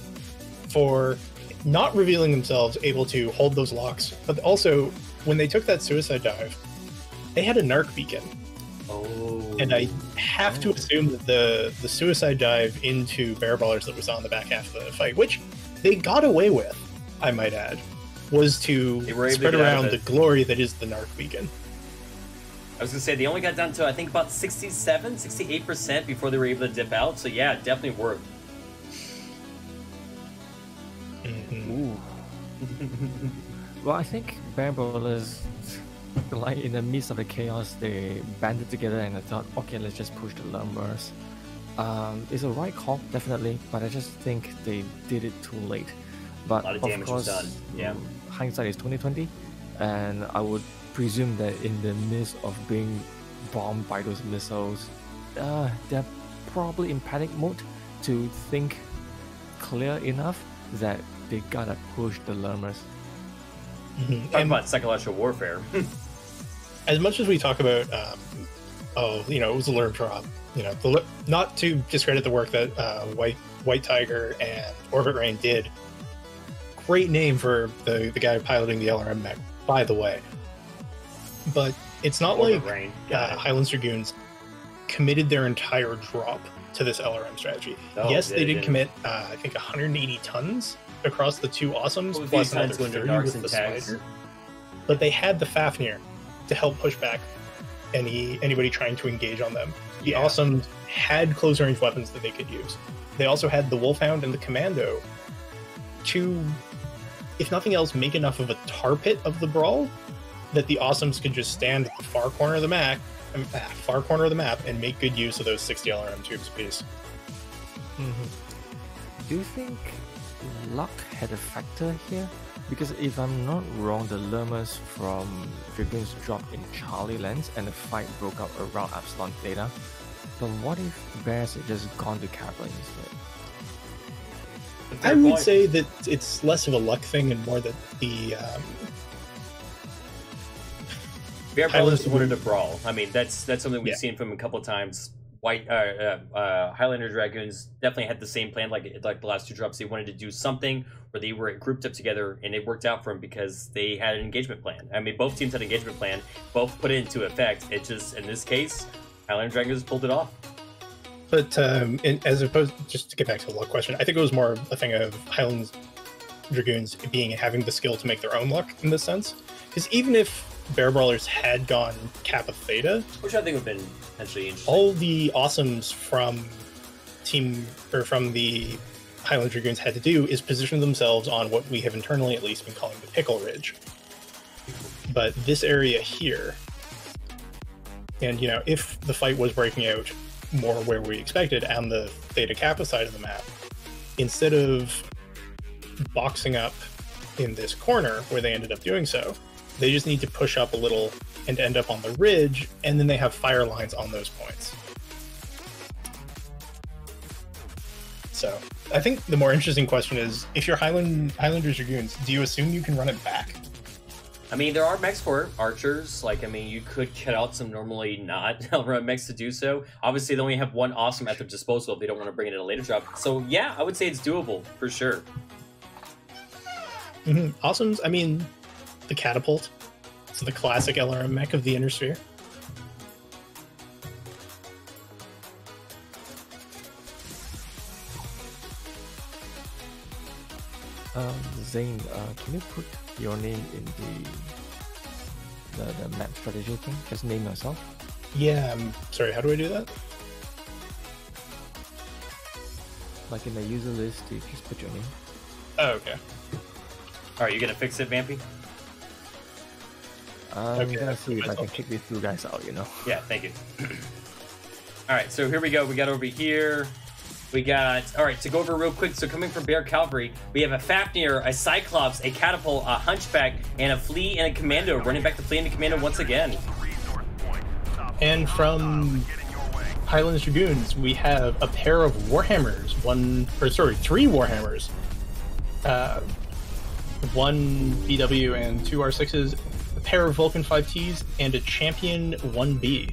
for not revealing themselves able to hold those locks, but also when they took that suicide dive, they had a Narc beacon. Oh. And I have oh. to assume that the, the suicide dive into Bear Brawlers that was on the back half of the fight, which they got away with, I might add, was to spread around the glory that is the Narc beacon. I was going to say, they only got down to, I think, about sixty-seven, sixty-eight percent before they were able to dip out. So, yeah, definitely worth. Mm-hmm. Ooh. Well, I think Bear Brawlers, like in the midst of the chaos, they banded together and I thought, okay, let's just push the Lumbers. Um, it's a right call, definitely, but I just think they did it too late. But a lot of, of damage course, was done. Yeah. Hindsight is twenty twenty, and I would presume that in the midst of being bombed by those missiles, uh, they're probably in panic mode to think clear enough that they gotta push the Lurmers. Mm-hmm. Talking and about psychological warfare. As much as we talk about, um, oh, you know, it was a Lurm drop, you know, the, not to discredit the work that uh, White White Tiger and Orbit Rain did. Great name for the, the guy piloting the L R M mech, by the way. But it's not Orbit like Rain. Uh, Highland Dragoons committed their entire drop to this L R M strategy. Oh, yes, they did didn't. commit, uh, I think, one hundred eighty tons across the two Awesomes, well, plus another thirty with the Spider. But they had the Fafnir to help push back any anybody trying to engage on them. The yeah. Awesomes had close-range weapons that they could use. They also had the Wolfhound and the Commando to, if nothing else, make enough of a tar pit of the brawl that the Awesomes could just stand at the far corner of the map far corner of the map and make good use of those sixty L R M tubes apiece. Mm-hmm. Do you think luck had a factor here? Because if I'm not wrong, the Lurmers from Dragoons dropped in Charlie Lens and the fight broke out around Absalon Theta. But what if Bears had just gone to Kaplan instead? I would say that it's less of a luck thing and more that the um, Bear Brawlers wanted to brawl. I mean, that's that's something we've yeah. seen from a couple of times. White uh, uh, uh, Highlander Dragoons definitely had the same plan, like like the last two drops. They wanted to do something where they were grouped up together, and it worked out for them because they had an engagement plan. I mean, both teams had an engagement plan, both put it into effect. It just, in this case, Highlander Dragoons pulled it off. But um, in, as opposed, just to get back to the luck question, I think it was more a thing of Highlander Dragoons being having the skill to make their own luck in this sense, because even if Bear Brawlers had gone Kappa Theta, which I think would have been potentially interesting, all the Awesomes from team or from the Highland Dragoons had to do is position themselves on what we have internally at least been calling the Pickle Ridge. But this area here, and you know, if the fight was breaking out more where we expected on the Theta Kappa side of the map, instead of boxing up in this corner where they ended up doing so, they just need to push up a little and end up on the ridge, and then they have fire lines on those points. So I think the more interesting question is, if you're Highland Highlanders Dragoons, do you assume you can run it back? I mean, there are mechs for it, archers. Like, I mean, you could cut out some normally not L R M mechs to do so. Obviously, they only have one Awesome at their disposal if they don't want to bring it in a later drop. So yeah, I would say it's doable for sure. Mm-hmm. Awesomes, I mean, the Catapult, so the classic L R M mech of the Inner Sphere. Um, Zane, uh, can you put your name in the, the the map strategy thing? Just name yourself. Yeah, I'm sorry. How do I do that? Like in the user list, you just put your name. Oh, okay. All right, you gonna fix it, Vampy? I'm okay, gonna see if I can kick these two guys out, you know. Yeah, thank you. Alright, so here we go. We got over here. We got, alright, to go over real quick. So coming from Bear Cavalry, we have a Fafnir, a Cyclops, a Catapult, a Hunchback, and a Flea and a Commando. Running back to Flea and the Commando once again. And from Highlands Dragoons, we have a pair of Warhammers. One, or sorry, three Warhammers. Uh, one B W and two R sixes. Pair of Vulcan five Ts and a Champion one B.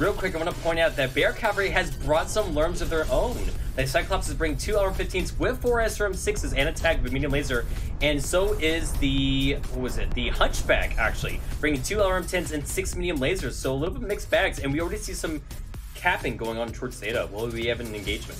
Real quick, I want to point out that Bear Cavalry has brought some Lurms of their own. The Cyclops is bringing two L R M fifteens with four S R M sixes and a tag with medium laser, and so is the, what was it, the Hunchback, actually, bringing two L R M tens and six medium lasers, so a little bit mixed bags, and we already see some capping going on towards Theta. Well, we have an engagement.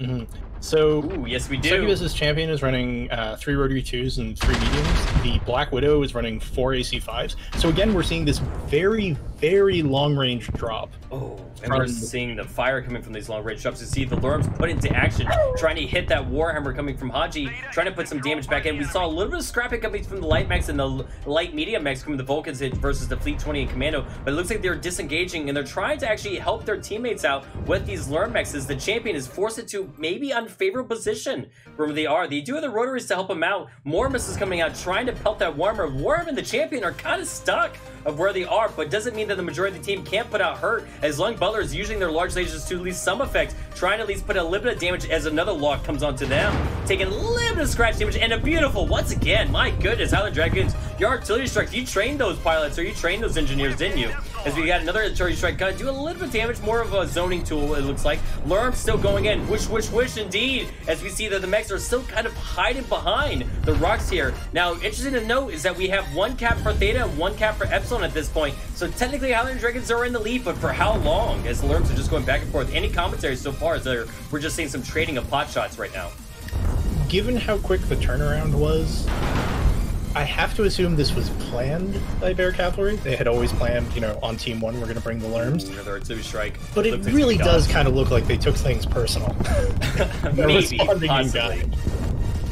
Mm-hmm. So, ooh, yes, we do. Succubus's champion is running uh, three rotary twos and three mediums. The Black Widow is running four A C fives. So again, we're seeing this very, very long range drop. Oh, and from... we're seeing the fire coming from these long range drops. You see the Lurms put into action, trying to hit that Warhammer coming from Haji, trying to put some damage back in. We saw a little bit of scrapping coming from the light mechs and the light medium mechs from the Vulcans hit versus the Fleet twenty and Commando. But it looks like they're disengaging and they're trying to actually help their teammates out with these Lurm mechs as the champion is forced into maybe unfavorable position where they are. They do have the rotaries to help them out. Mormus is coming out trying to pelt that Warhammer. Warhammer and the champion are kind of stuck of where they are, but doesn't mean that the majority of the team can't put out hurt as Lung Butler is using their large lasers to at least some effect, trying to at least put a little bit of damage as another lock comes onto them, taking a little bit of scratch damage and a beautiful, once again, my goodness, Highlander Dragoons, your artillery strikes, you trained those pilots or you trained those engineers, didn't you? As we got another artillery strike, got to do a little bit of damage, more of a zoning tool, it looks like. Lurm still going in, wish, wish, wish indeed, as we see that the mechs are still kind of hiding behind the rocks here. Now, interesting to note is that we have one cap for Theta and one cap for Epsilon at this point, so technically Highlander Dragons are in the lead, but for how long? As the Lurms are just going back and forth. Any commentary so far is that we're just seeing some trading of pot shots right now. Given how quick the turnaround was, I have to assume this was planned by Bear Cavalry. They had always planned, you know, on team one we're going to bring the Lurms. Another two strike, but it, it really like does kind of look like they took things personal. Maybe, possibly.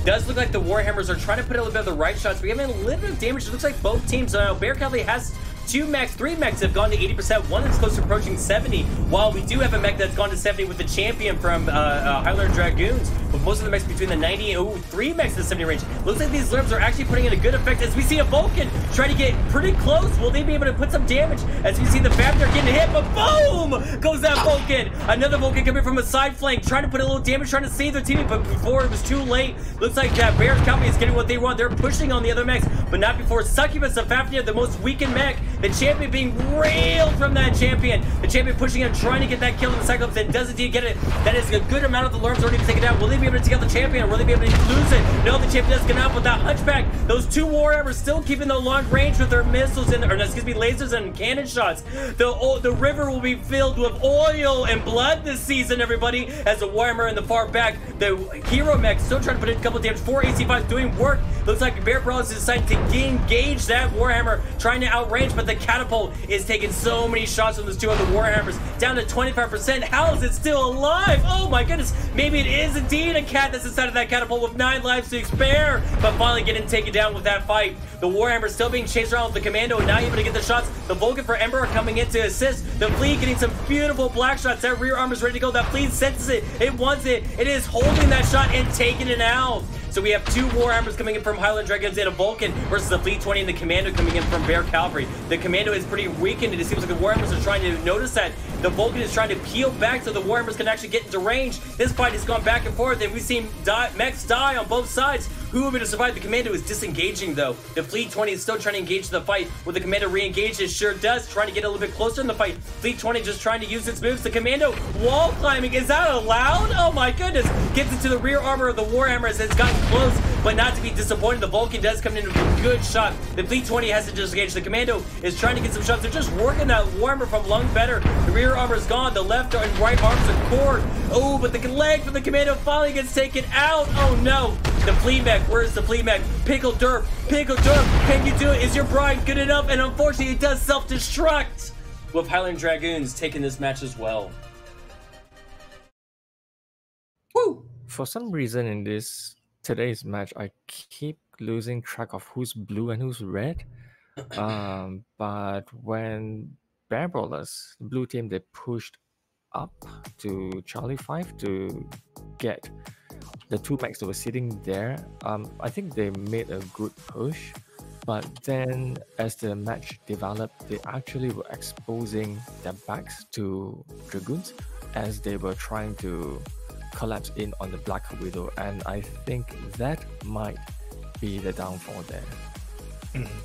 Does look like the Warhammers are trying to put a little bit of the right shots. We have a little bit of damage. It looks like both teams. Uh, Bear Cavalry has two mechs, three mechs have gone to eighty percent. One is close to approaching seventy. While we do have a mech that's gone to seventy with the champion from uh, uh, Highlander Dragoons, with most of the mechs between the ninety and ooh, three mechs in the seventy range. Looks like these Lurms are actually putting in a good effect as we see a Vulcan try to get pretty close. Will they be able to put some damage as we see the Fafnir getting hit? But boom! Goes that Vulcan. Another Vulcan coming from a side flank, trying to put a little damage, trying to save their teammate, but before it was too late. Looks like that Bear Company is getting what they want. They're pushing on the other mechs, but not before Succubus of Fafnir, the most weakened mech. The champion being railed from that champion. The champion pushing him, trying to get that kill in the Cyclops. It does indeed get it. That is a good amount of the Lurms already taken out. Will they be able to take out the champion? Will they be able to lose it? No, the champion does get out with that Hunchback. Those two Warhammers still keeping the long range with their missiles and, or excuse me, lasers and cannon shots. The oh, the river will be filled with oil and blood this season, everybody. As the Warhammer in the far back, the Hero Mech still trying to put in a couple of damage. Four A C fives doing work. Looks like Bear Brawlers decided to engage that Warhammer, trying to outrange, but the Catapult is taking so many shots from those two other Warhammers, down to twenty-five percent. How is it still alive? Oh my goodness, maybe it is indeed a cat that's inside of that Catapult with nine lives to spare, but finally getting taken down with that fight. The Warhammer still being chased around with the Commando, and not able to get the shots. The Vulcan for Ember are coming in to assist. The Flea getting some beautiful black shots. That rear arm is ready to go. That Flea senses it, it wants it. It is holding that shot and taking it out. So we have two Warhammers coming in from Highland Dragons and a Vulcan versus the Fleet twenty and the Commando coming in from Bear Cavalry. The Commando is pretty weakened, and it seems like the Warhammers are trying to notice that. The Vulcan is trying to peel back so the Warhammers can actually get into range. This fight has gone back and forth, and we've seen die, mechs die on both sides. Who will be to survive? The Commando is disengaging, though. The Fleet twenty is still trying to engage the fight. Will the Commando re-engage? It sure does, trying to get a little bit closer in the fight. Fleet twenty just trying to use its moves. The Commando wall climbing. Is that allowed? Oh my goodness. Gets into the rear armor of the Warhammer as it's gotten close, but not to be disappointed. The Vulcan does come in with a good shot. The Fleet twenty has to disengage. The Commando is trying to get some shots. They're just working that Warhammer from Lung better. The rear armor is gone. The left and right arms are cord. Oh, but the leg from the Commando finally gets taken out. Oh no. The Flea Mech, where's the Flea Mech? Pickle Derp, Pickle Derp, can you do it? Is your bride good enough? And unfortunately, it does self-destruct with Highland Dragoons taking this match as well. Woo! For some reason in this, today's match, I keep losing track of who's blue and who's red. um, but when Bear Brawlers, the blue team, they pushed up to Charlie five to get the two mechs that were sitting there. um, I think they made a good push, but then as the match developed, they actually were exposing their backs to Dragoons as they were trying to collapse in on the Black Widow, and I think that might be the downfall there. Mm-hmm.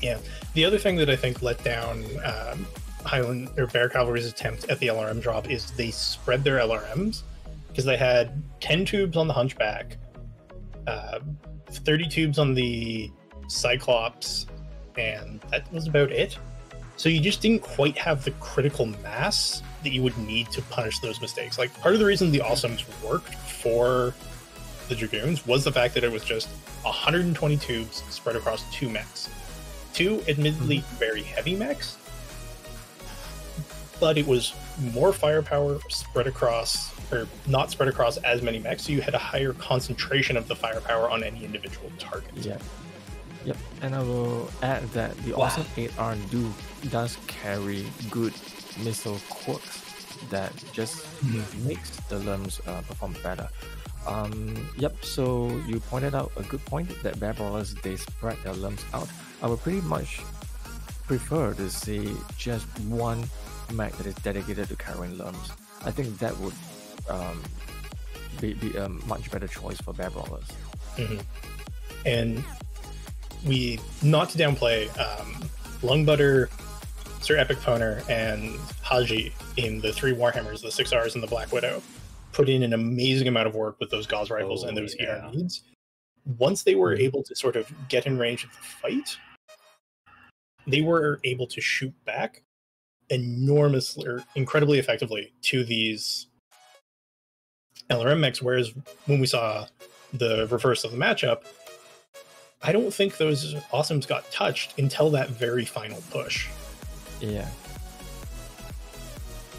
Yeah, the other thing that I think let down um, Highland or Bear Cavalry's attempt at the L R M drop is they spread their L R Ms, because they had ten tubes on the Hunchback, uh, thirty tubes on the Cyclops, and that was about it. So you just didn't quite have the critical mass that you would need to punish those mistakes. Like, part of the reason the Awesomes worked for the Dragoons was the fact that it was just one hundred twenty tubes spread across two mechs. Two admittedly very heavy mechs, but it was more firepower spread across, or not spread across as many mechs, so you had a higher concentration of the firepower on any individual target. Yeah. Yep, and I will add that the wow. Awesome eight R do does carry good missile quirks that just mm-hmm. makes the L U R Ms uh, perform better. Um, yep, so you pointed out a good point that Bear Brawlers, they spread their L U R Ms out. I would pretty much prefer to see just one mech that is dedicated to carrying L U R Ms. I think that would um, be, be a much better choice for Bear Brawlers. Mm-hmm. And we, not to downplay, um, Lungbutter, Sir Epic Poner, and Haji in the three Warhammers, the six R's and the Black Widow, put in an amazing amount of work with those Gauss rifles oh, and those yeah. E R needs. Once they were able to sort of get in range of the fight, they were able to shoot back enormously, or incredibly effectively, to these L R M mechs, whereas when we saw the reverse of the matchup, I don't think those Awesomes got touched until that very final push. Yeah.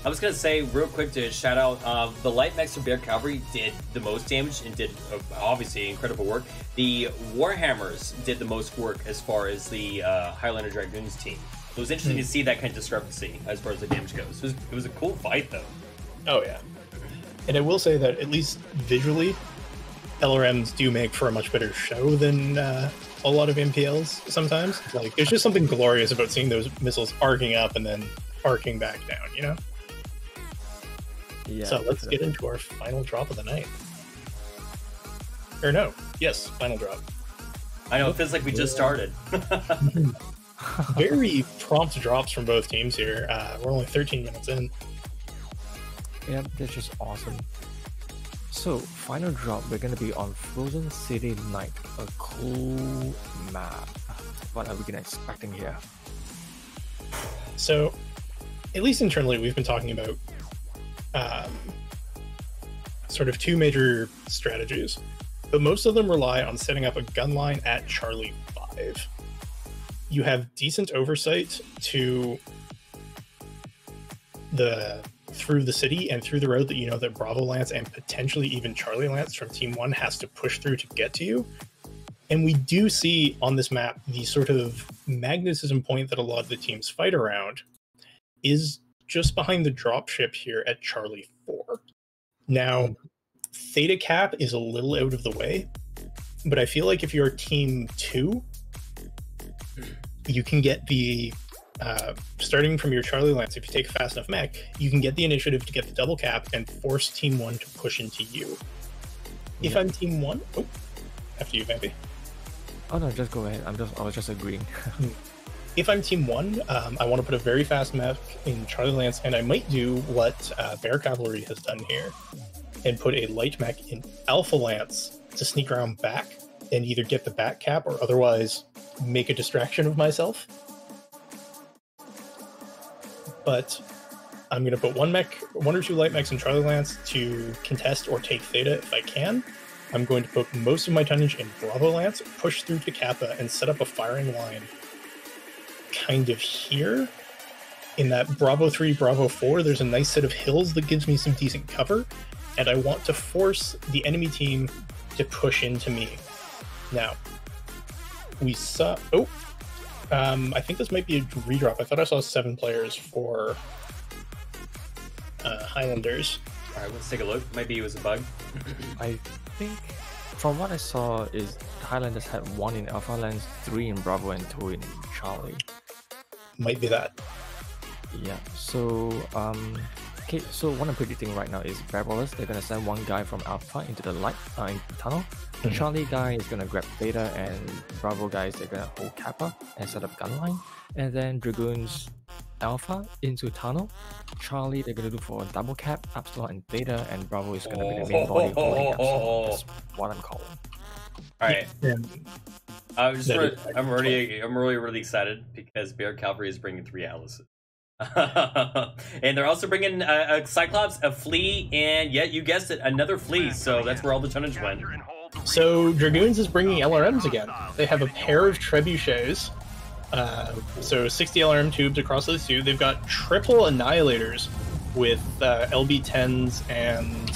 I was going to say real quick to shout out, uh, the light mechs of Bear Cavalry did the most damage and did uh, obviously incredible work. The Warhammers did the most work as far as the uh, Highlander Dragoons team. So it was interesting mm. to see that kind of discrepancy as far as the damage goes. It was, it was a cool fight though. Oh yeah. And I will say that at least visually, L R Ms do make for a much better show than uh, a lot of M P Ls sometimes. Like, there's just something glorious about seeing those missiles arcing up and then arcing back down, you know? Yeah, so let's exactly. get into our final drop of the night. Or no, yes, final drop. I know, it feels like we just started. Very prompt drops from both teams here. Uh, we're only thirteen minutes in. Yeah, that's just awesome. So, final drop, we're going to be on Frozen City Night, a cool map. What are we gonna expecting here? So, at least internally, we've been talking about um, sort of two major strategies, but most of them rely on setting up a gun line at Charlie five. You have decent oversight to the... through the city and through the road that you know that Bravo Lance and potentially even Charlie Lance from Team One has to push through to get to you. And we do see on this map the sort of magnetism point that a lot of the teams fight around is just behind the dropship here at Charlie four. Now, Theta Cap is a little out of the way, but I feel like if you're Team Two, you can get the Uh, starting from your Charlie Lance, if you take a fast enough mech, you can get the initiative to get the double cap and force Team One to push into you. If yeah. I'm Team One, oh, after you, Vampy. Oh no, just go ahead. I'm just, I was just agreeing. If I'm Team One, um, I want to put a very fast mech in Charlie Lance, and I might do what uh, Bear Cavalry has done here, and put a light mech in Alpha Lance to sneak around back and either get the back cap or otherwise make a distraction of myself. But I'm going to put one mech, one or two light mechs in Charlie Lance to contest or take Theta if I can. I'm going to put most of my tonnage in Bravo Lance, push through to Kappa, and set up a firing line kind of here. In that Bravo three, Bravo four, there's a nice set of hills that gives me some decent cover, and I want to force the enemy team to push into me. Now, we saw... Oh! Um, I think this might be a redrop. I thought I saw seven players for uh, Highlanders. All right, let's take a look. Maybe it was a bug. I think, from what I saw, is Highlanders had one in Alpha Lance, three in Bravo, and two in Charlie. Might be that. Yeah. So, um, okay. So what I'm predicting right now is Bear Brawlers. They're gonna send one guy from Alpha into the light, uh, into the tunnel. The Charlie guy is going to grab Theta, and Bravo guys, they're going to hold Kappa and set up gun line. And then Dragoons Alpha into tunnel. Charlie, they're going to look for a double cap, Upsilon and Theta, and Bravo is going to be the main body holding Upsilon. That's what I'm calling. Alright. I was just really, I'm already I'm really really excited because Bear Cavalry is bringing three Alices, and they're also bringing a, a Cyclops, a Flea, and yet you guessed it, another Flea. So that's where all the tonnage went. So Dragoons is bringing L R Ms again. They have a pair of Trebuchets, uh, so sixty L R M tubes across those two. They've got triple Annihilators with uh, L B tens and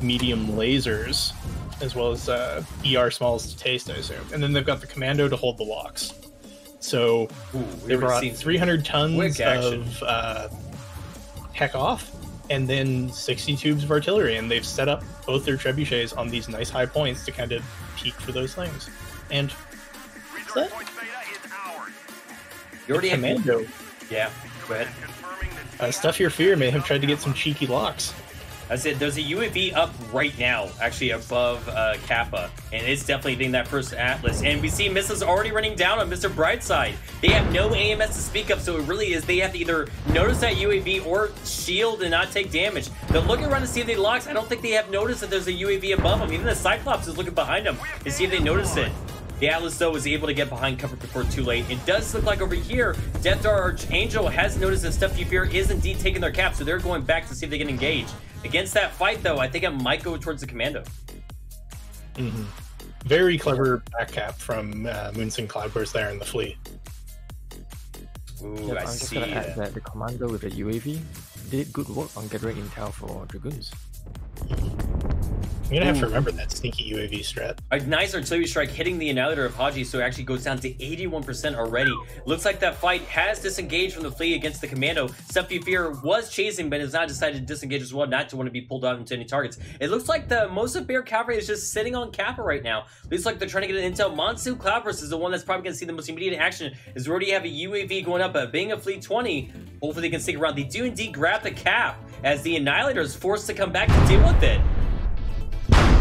medium lasers, as well as uh, E R smalls to taste, I assume. And then they've got the Commando to hold the locks. So Ooh, they brought three hundred tons of uh, heck off, and then sixty tubes of artillery, and they've set up both their trebuchets on these nice high points to kind of peak for those things. And what's that? You already have Commando. Yeah, go ahead. Uh, Stuff Your Fear may have tried to get some cheeky locks. I said there's a U A V up right now, actually above uh, Kappa, and it's definitely being that first Atlas. And we see Missiles already running down on Mister Brightside. They have no A M S to speak of, so it really is they have to either notice that U A V or shield and not take damage. They're looking around to see if they locks. I don't think they have noticed that there's a U A V above them. Even the Cyclops is looking behind them to see if they notice it. The Atlas, though, is able to get behind cover before too late. It does look like over here, Death Star Archangel has noticed that Stuff You Fear is indeed taking their cap, so they're going back to see if they can engage. Against that fight, though, I think I might go towards the Commando. Mm-hmm. Very clever back cap from uh, Moonson Cloudburst there in the Flea. Ooh, yeah, I I'm see. I'm just going to add that the Commando with the U A V did good work on gathering intel for Dragoons. I'm gonna have to remember that sneaky U A V strat. A nice artillery strike hitting the Annihilator of Haji, so it actually goes down to eighty-one percent already. Looks like that fight has disengaged from the Flea against the Commando. Sephi Fear was chasing, but has now decided to disengage as well, not to want to be pulled out into any targets. It looks like the most of Bear Cavalry is just sitting on Kappa right now. Looks like they're trying to get an intel. Monsoon Cloudburst is the one that's probably gonna see the most immediate action, is we already have a U A V going up, but being a Fleet twenty, hopefully they can stick around. They do indeed grab the cap as the Annihilator is forced to come back to deal with it.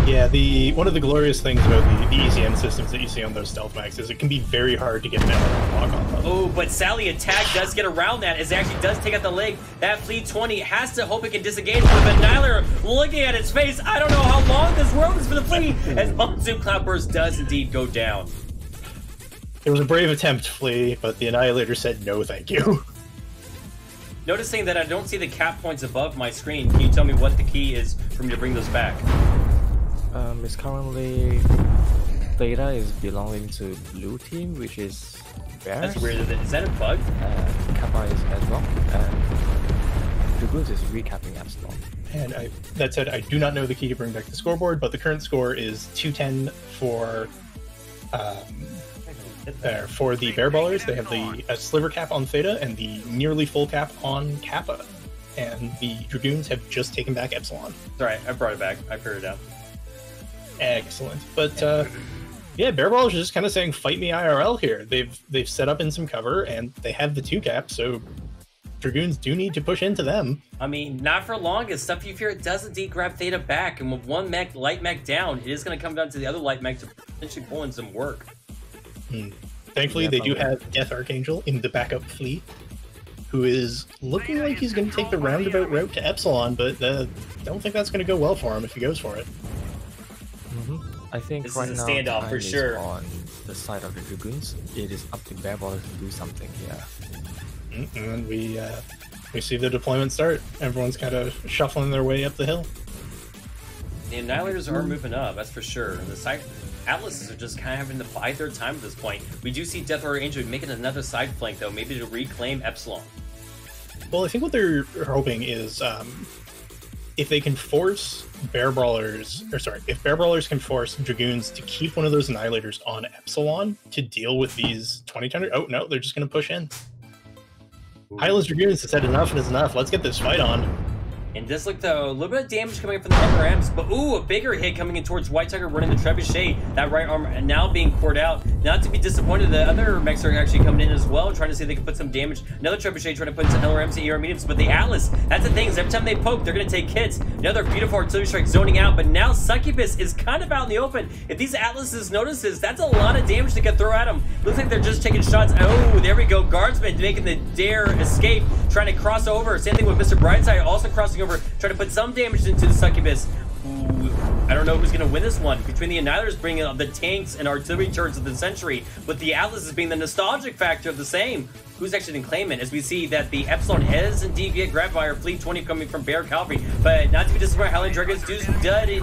Yeah, the one of the glorious things about the, the E C M systems that you see on those stealth mechs is it can be very hard to get an lock on them. Oh, but Sally Attack does get around that as it actually does take out the leg. That Fleet twenty has to hope it can disengage with Annihilator looking at its face. I don't know how long this road is for the Fleet as Monsoon Cloudburst does indeed go down. It was a brave attempt, Flea, but the Annihilator said no thank you. Noticing that I don't see the cap points above my screen, can you tell me what the key is for me to bring those back? Um, it's currently data is belonging to blue team, which is Bear. That's weird. Is that a bug? Uh, Kappa is Aslock, and Dragoons is recapping Aslock. And I, that said, I do not know the key to bring back the scoreboard, but the current score is two ten for um, uh, for the Bear Ballers. They have the a sliver cap on Theta and the nearly full cap on Kappa, and the Dragoons have just taken back Epsilon. Sorry, I brought it back. I figured it out. Excellent, but uh, yeah, Bear Brawlers is just kind of saying "fight me I R L" here. They've they've set up in some cover and they have the two cap, so Dragoons do need to push into them. I mean, not for long. As Stuff You Fear does indeed grab Theta back, and with one mech, light mech down, it is going to come down to the other light mech to potentially pull in some work. Hmm. Thankfully, yeah, they do have Death Archangel in the backup fleet, who is looking like he's going to take the roundabout route to Epsilon, but uh, don't think that's going to go well for him if he goes for it. I think this right is a standoff now, for sure. On the side of the Dragoons, it is up to Bear Brawlers to do something here. Mm -mm, and we uh, we see the deployment start. Everyone's kind of shuffling their way up the hill. The Annihilators are moving up, that's for sure. And the side Atlases are just kind of having to buy their time at this point. We do see Death Star Angel making another side flank, though, maybe to reclaim Epsilon. Well, I think what they're hoping is. Um, If they can force Bear Brawlers, or sorry, if Bear Brawlers can force Dragoons to keep one of those Annihilators on Epsilon to deal with these twenty tonners, oh no, they're just going to push in. Ooh. Highlands Dragoons has said enough is enough, let's get this fight on. And this looked a little bit of damage coming in from the L R Ms, but ooh, a bigger hit coming in towards White Tiger running the Trebuchet. That right arm now being cored out. Not to be disappointed, the other mechs are actually coming in as well, trying to see if they can put some damage. Another Trebuchet trying to put some L R Ms and E R mediums, but the Atlas, that's the thing, is every time they poke, they're going to take hits. Another beautiful artillery strike zoning out, but now Succubus is kind of out in the open. If these Atlases notices, that's a lot of damage they can throw at them. Looks like they're just taking shots. Oh, there we go. Guardsman making the dare escape, trying to cross over. Same thing with Mister Brightside, also crossing over. Try to put some damage into the Succubus. I don't know who's going to win this one. Between the Annihilators bringing up the tanks and artillery turrets of the century, with the Atlases being the nostalgic factor of the same, who's actually going to claim it? As we see that the Epsilon is indeed via grab by our Fleet twenty coming from Bear Cavalry, but not to be disappointed, Highlander Dragoons does,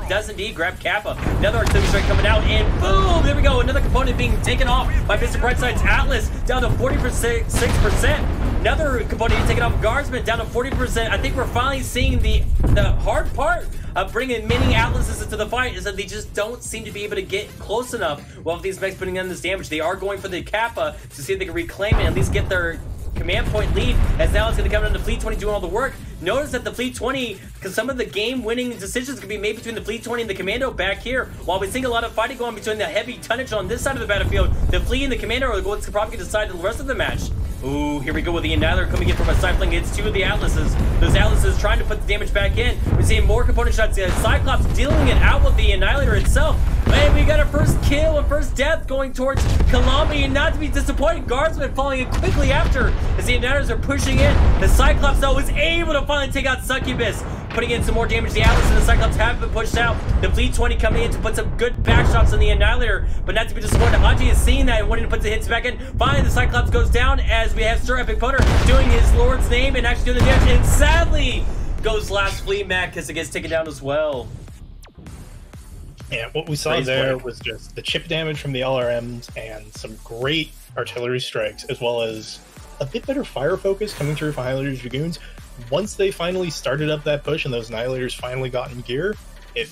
does indeed grab Kappa. Another artillery strike coming out, and boom! There we go, another component being taken off by Mister Brightside's Atlas, down to forty-six percent. Another component taken off of Guardsman, down to forty percent. I think we're finally seeing the the hard part of bringing many Atlases into the fight is that they just don't seem to be able to get close enough while these mechs putting in this damage. They are going for the Kappa to see if they can reclaim it and at least get their command point lead, as now it's going to come down to Fleet twenty doing all the work. Notice that the Fleet twenty, because some of the game-winning decisions can be made between the Fleet twenty and the Commando back here. While we see a lot of fighting going between the heavy tonnage on this side of the battlefield, the Fleet and the Commando are what's probably going to decide the rest of the match. Ooh, here we go with the Annihilator coming in from a side fling against two of the Atlases. Those Atlases trying to put the damage back in. We're seeing more component shots. Cyclops dealing it out with the Annihilator itself. And we got our first kill and first death going towards Kalami. And not to be disappointed, Guardsman falling in quickly after as the Annihilators are pushing in. The Cyclops, though, was able to finally take out Succubus, putting in some more damage. The Atlas and the Cyclops have been pushed out. The Fleet twenty coming in to put some good back shots on the Annihilator, but not to be disappointed. Haji is seeing that and wanting to put the hits back in. Finally, the Cyclops goes down as we have Sir Epic Putter doing his Lord's name and actually doing the damage. And sadly, goes last Flea Mac as it gets taken down as well. Yeah, what we saw Praise there work. was just the chip damage from the L R Ms and some great artillery strikes, as well as a bit better fire focus coming through from Highlander Dragoons. Once they finally started up that push and those Annihilators finally got in gear, it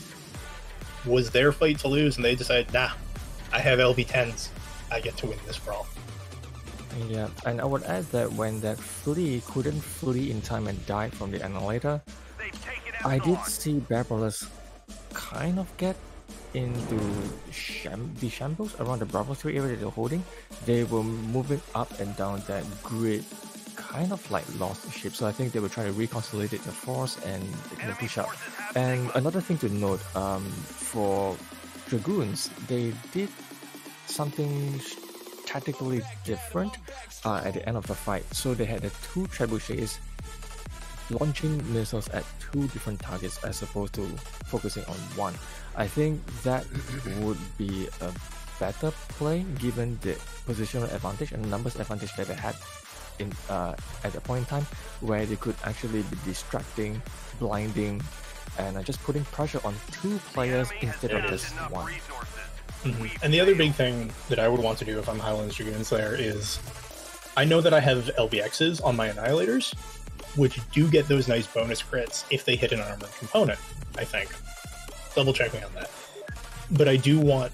was their fight to lose, and they decided, nah, I have L B tens. I get to win this brawl. Yeah, and I would add that when that Flea couldn't flee in time and died from the Annihilator, I did see Bear Brawlers kind of get into sham the shambles around the Bravo three area that they're holding. They were moving up and down that grid, kind of like lost ship, so I think they were trying to reconsolidate the force and they kind of push up. And another thing to note, um, for Dragoons, they did something tactically different uh, at the end of the fight. So they had the two Trebuchets launching missiles at two different targets as opposed to focusing on one. I think that would be a better play given the positional advantage and numbers advantage that they had in uh, at a point in time, where they could actually be distracting, blinding, and uh, just putting pressure on two players instead of just one. Mm-hmm. And the other big thing that I would want to do if I'm Highlander Dragoons there is, I know that I have L B Xs on my Annihilators, which do get those nice bonus crits if they hit an armored component, I think. Double check me on that. But I do want,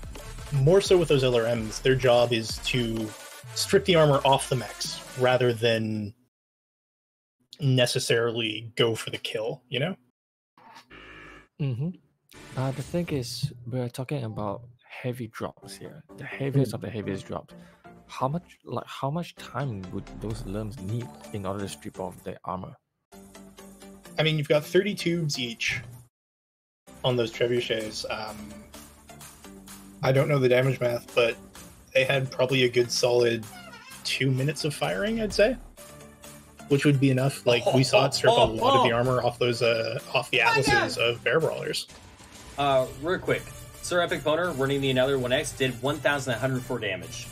more so with those L R Ms, their job is to strip the armor off the mechs rather than necessarily go for the kill, you know? Mm-hmm. Uh, the thing is, we're talking about heavy drops here. The heaviest mm. of the heaviest drops. How much, like, how much time would those L R Ms need in order to strip off their armor? I mean, you've got thirty tubes each on those Trebuchets. Um, I don't know the damage math, but they had probably a good solid two minutes of firing, I'd say, which would be enough. Like, oh, we saw it strip oh, oh, a lot oh. of the armor off those, uh, off the Atlases oh of Bear Brawlers. Uh, real quick, Sir Epic Boner, running the another one X, did one thousand one hundred four damage.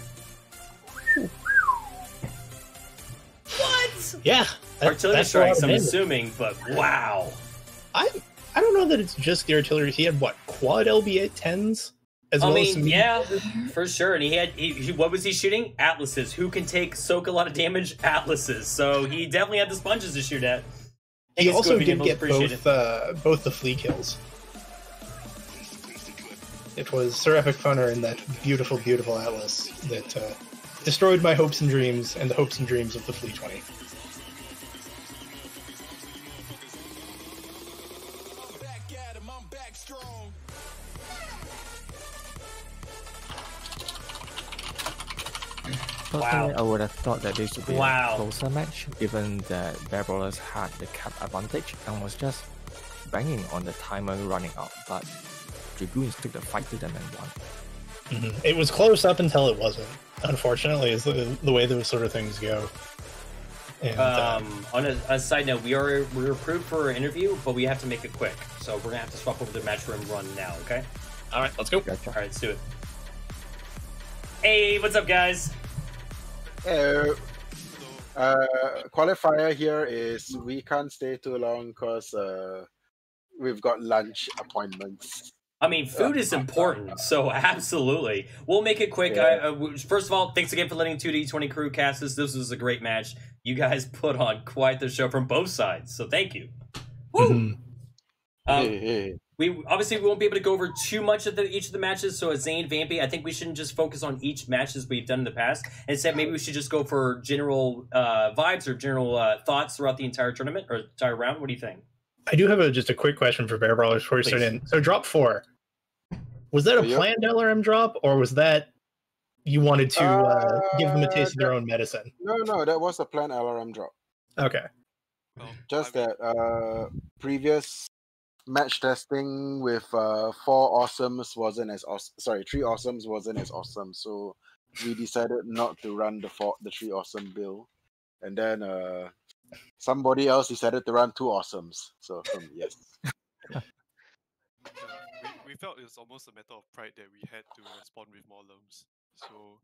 What? Yeah, that, artillery strikes. I'm assuming, but wow. I I don't know that it's just the artillery. He had what, quad L B tens? As I well mean, as yeah, for sure. And he had, he, he, what was he shooting? Atlases. Who can take, soak a lot of damage? Atlases. So he definitely had the sponges to shoot at. He also did get both, uh, both the Flea kills. It was Sir Epic Funner and that beautiful, beautiful Atlas that uh, destroyed my hopes and dreams and the hopes and dreams of the Flea twenty. Wow. I would have thought that this would be wow. a closer match, given that Bear Brawlers had the cap advantage and was just banging on the timer running out, but Dragoons took the fight to them and won. Mm-hmm. It was close up until it wasn't, unfortunately, is the, the way those sort of things go. And, um, um, on a, a side note, we are, we're approved for an interview, but we have to make it quick. so we're gonna have to swap over to the match room run now, okay? All right, let's go. Gotcha. All right, let's do it. Hey, what's up, guys? Hey. Uh, qualifier here is we can't stay too long because uh, we've got lunch appointments. I mean, food is important, so absolutely. We'll make it quick. Yeah. I, I, first of all, thanks again for letting two D twenty crew cast this. This was a great match. You guys put on quite the show from both sides, so thank you. Woo! Mm-hmm. um, hey, hey. We obviously we won't be able to go over too much of the, each of the matches. So, as Zane, Vampy, I think we shouldn't just focus on each match as we've done in the past. Instead, maybe we should just go for general uh, vibes or general uh, thoughts throughout the entire tournament or entire round. What do you think? I do have a, just a quick question for Bear Brawlers before we start in. So drop four, was that a yep. planned L R M drop, or was that you wanted to uh, uh, give them a taste that, of their own medicine? No, no, that was a planned L R M drop. Okay. Well, just that uh, previous match testing with uh, four awesomes wasn't as awesome. Sorry, three awesomes wasn't as awesome. So we decided not to run the four, the three awesome bill, and then. Uh, Somebody else decided to run two awesomes. So, um, yes. uh, we, we felt it was almost a matter of pride that we had to respond with more L U R Ms. So,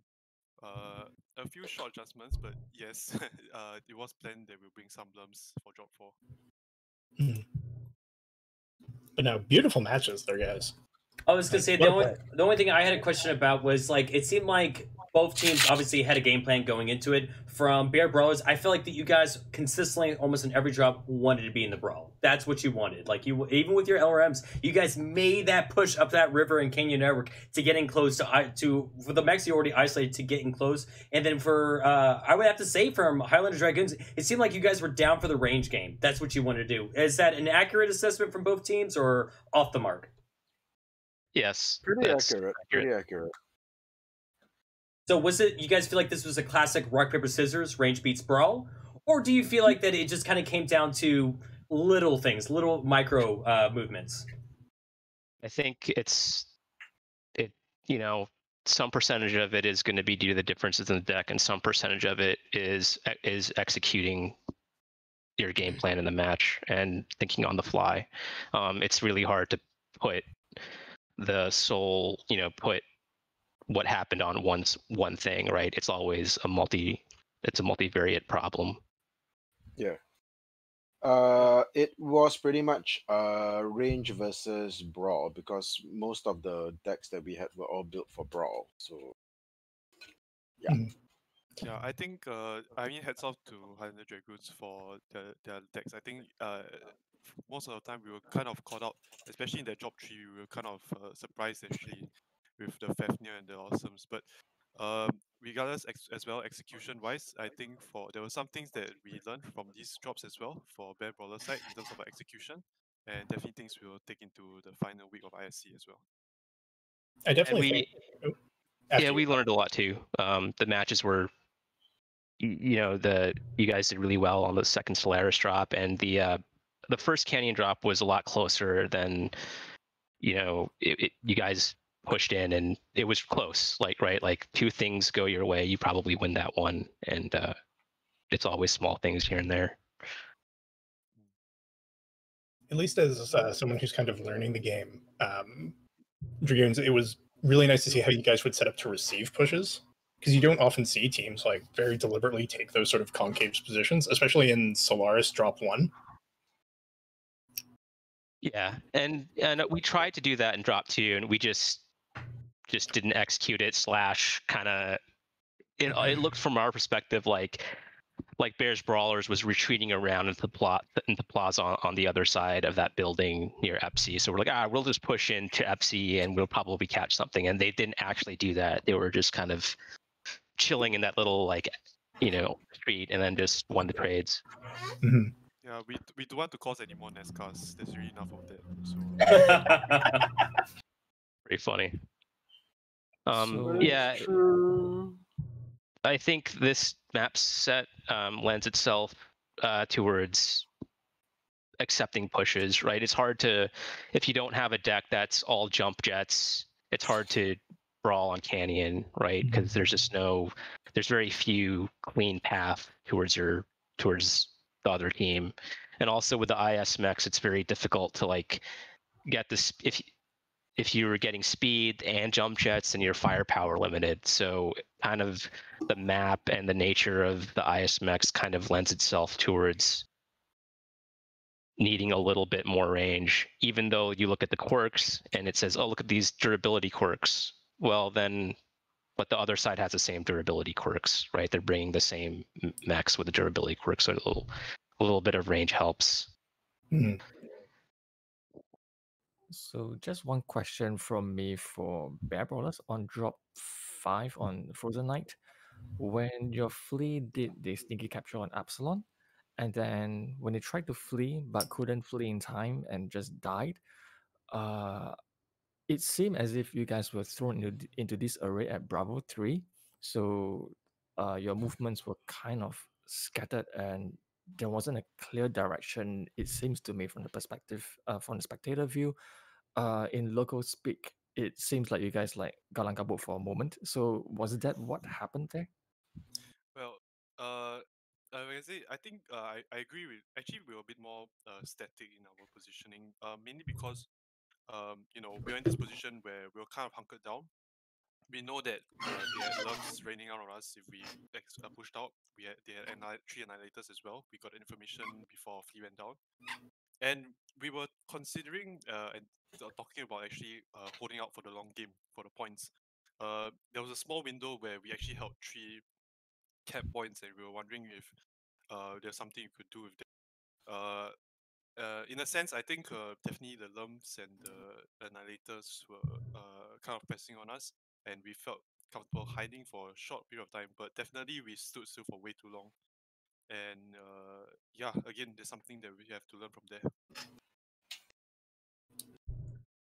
uh, a few short adjustments, but yes, uh, it was planned that we'll bring some L U R Ms for drop four. Mm. But no, beautiful matches there, guys. I was going to say, the only, the only thing I had a question about was, like, it seemed like both teams obviously had a game plan going into it. From Bear Brawlers, I feel like that you guys consistently, almost in every drop, wanted to be in the brawl. That's what you wanted. Like, you, even with your L R Ms, you guys made that push up that river in Canyon Network to getting close to, to for the mechs you already isolated to getting close. And then for, uh, I would have to say from Highlander Dragoons, it seemed like you guys were down for the range game. That's what you wanted to do. Is that an accurate assessment from both teams or off the mark? Yes. Pretty accurate. Pretty accurate. So was it, you guys feel like this was a classic rock, paper, scissors, range beats brawl? Or do you feel like that it just kind of came down to little things, little micro uh, movements? I think it's, it you know, some percentage of it is going to be due to the differences in the deck, and some percentage of it is is executing your game plan in the match and thinking on the fly. Um, it's really hard to put the soul, you know, put what happened on one one thing, right? It's always a multi, it's a multivariate problem. Yeah. Uh, it was pretty much uh, range versus brawl because most of the decks that we had were all built for brawl. So, yeah. Yeah, I think, uh, I mean, hats off to Highlander Dragoons for their, their decks. I think uh, most of the time we were kind of caught out, especially in their drop three, we were kind of uh, surprised actually with the Fafnir and the Awesomes, but um, regardless ex as well execution-wise, I think for there were some things that we learned from these drops as well for Bear Brawler side in terms of our execution, and definitely things we will take into the final week of I S C as well. I definitely we, think... Oh, yeah, we learned a lot too. Um, the matches were, you know, the you guys did really well on the second Solaris drop, and the uh, the first Canyon drop was a lot closer than, you know, it, it, you guys pushed in, and it was close, like, right, like two things go your way, you probably win that one, and uh it's always small things here and there. At least as uh, someone who's kind of learning the game, um Dragoons, it was really nice to see how you guys would set up to receive pushes, because you don't often see teams like very deliberately take those sort of concave positions, especially in Solaris drop one. Yeah, and and we tried to do that in drop two, and we just just didn't execute it, slash kind of it, it looked from our perspective like like Bears Brawlers was retreating around into the plot into plaza on, on the other side of that building near E P C. So we're like, ah, we'll just push into E P C and we'll probably catch something. And they didn't actually do that. They were just kind of chilling in that little, like, you know, street, and then just won the trades. Mm-hmm. Yeah, we we don't want to cause any more NASCARs. There's really enough of that. So. Pretty funny. Um, so yeah, true. I think this map set um, lends itself uh, towards accepting pushes. Right, it's hard to, if you don't have a deck that's all jump jets, it's hard to brawl on Canyon, right? Because mm-hmm. there's just no, there's very few clean path towards your towards. the other team, and also with the I S mechs, it's very difficult to like got this if if you were getting speed and jump jets, and your firepower limited. So kind of the map and the nature of the I S mechs kind of lends itself towards needing a little bit more range, even though you look at the quirks and it says, oh, look at these durability quirks. Well, then, but the other side has the same durability quirks, right? They're bringing the same mechs with the durability quirks, so a little, a little bit of range helps. Mm. So just one question from me for Bear Brawlers on drop five on Frozen Knight. When your Flea did the sneaky capture on Absalon, and then when they tried to flee but couldn't flee in time and just died, uh, it seemed as if you guys were thrown into, into this array at Bravo three. So uh, your movements were kind of scattered and there wasn't a clear direction, it seems to me, from the perspective, uh, from the spectator view. Uh, in local speak, it seems like you guys like galang kabut for a moment. So was that what happened there? Well, uh, uh, like I say, I think uh, I, I agree with, actually we were a bit more uh, static in our positioning, uh, mainly because, um, you know, we were in this position where we were kind of hunkered down. We know that uh, they had L U R Ms raining out on us if we uh, pushed out. We had, they had three Annihilators as well. We got information before Flea went down. And we were considering uh, and talking about actually uh, holding out for the long game, for the points. Uh, there was a small window where we actually held three cap points and we were wondering if uh, there's something you could do with that. Uh, uh, in a sense, I think uh, definitely the L U R Ms and the Annihilators were uh, kind of pressing on us. And we felt comfortable hiding for a short period of time, but definitely we stood still for way too long. And uh, yeah, again, there's something that we have to learn from there.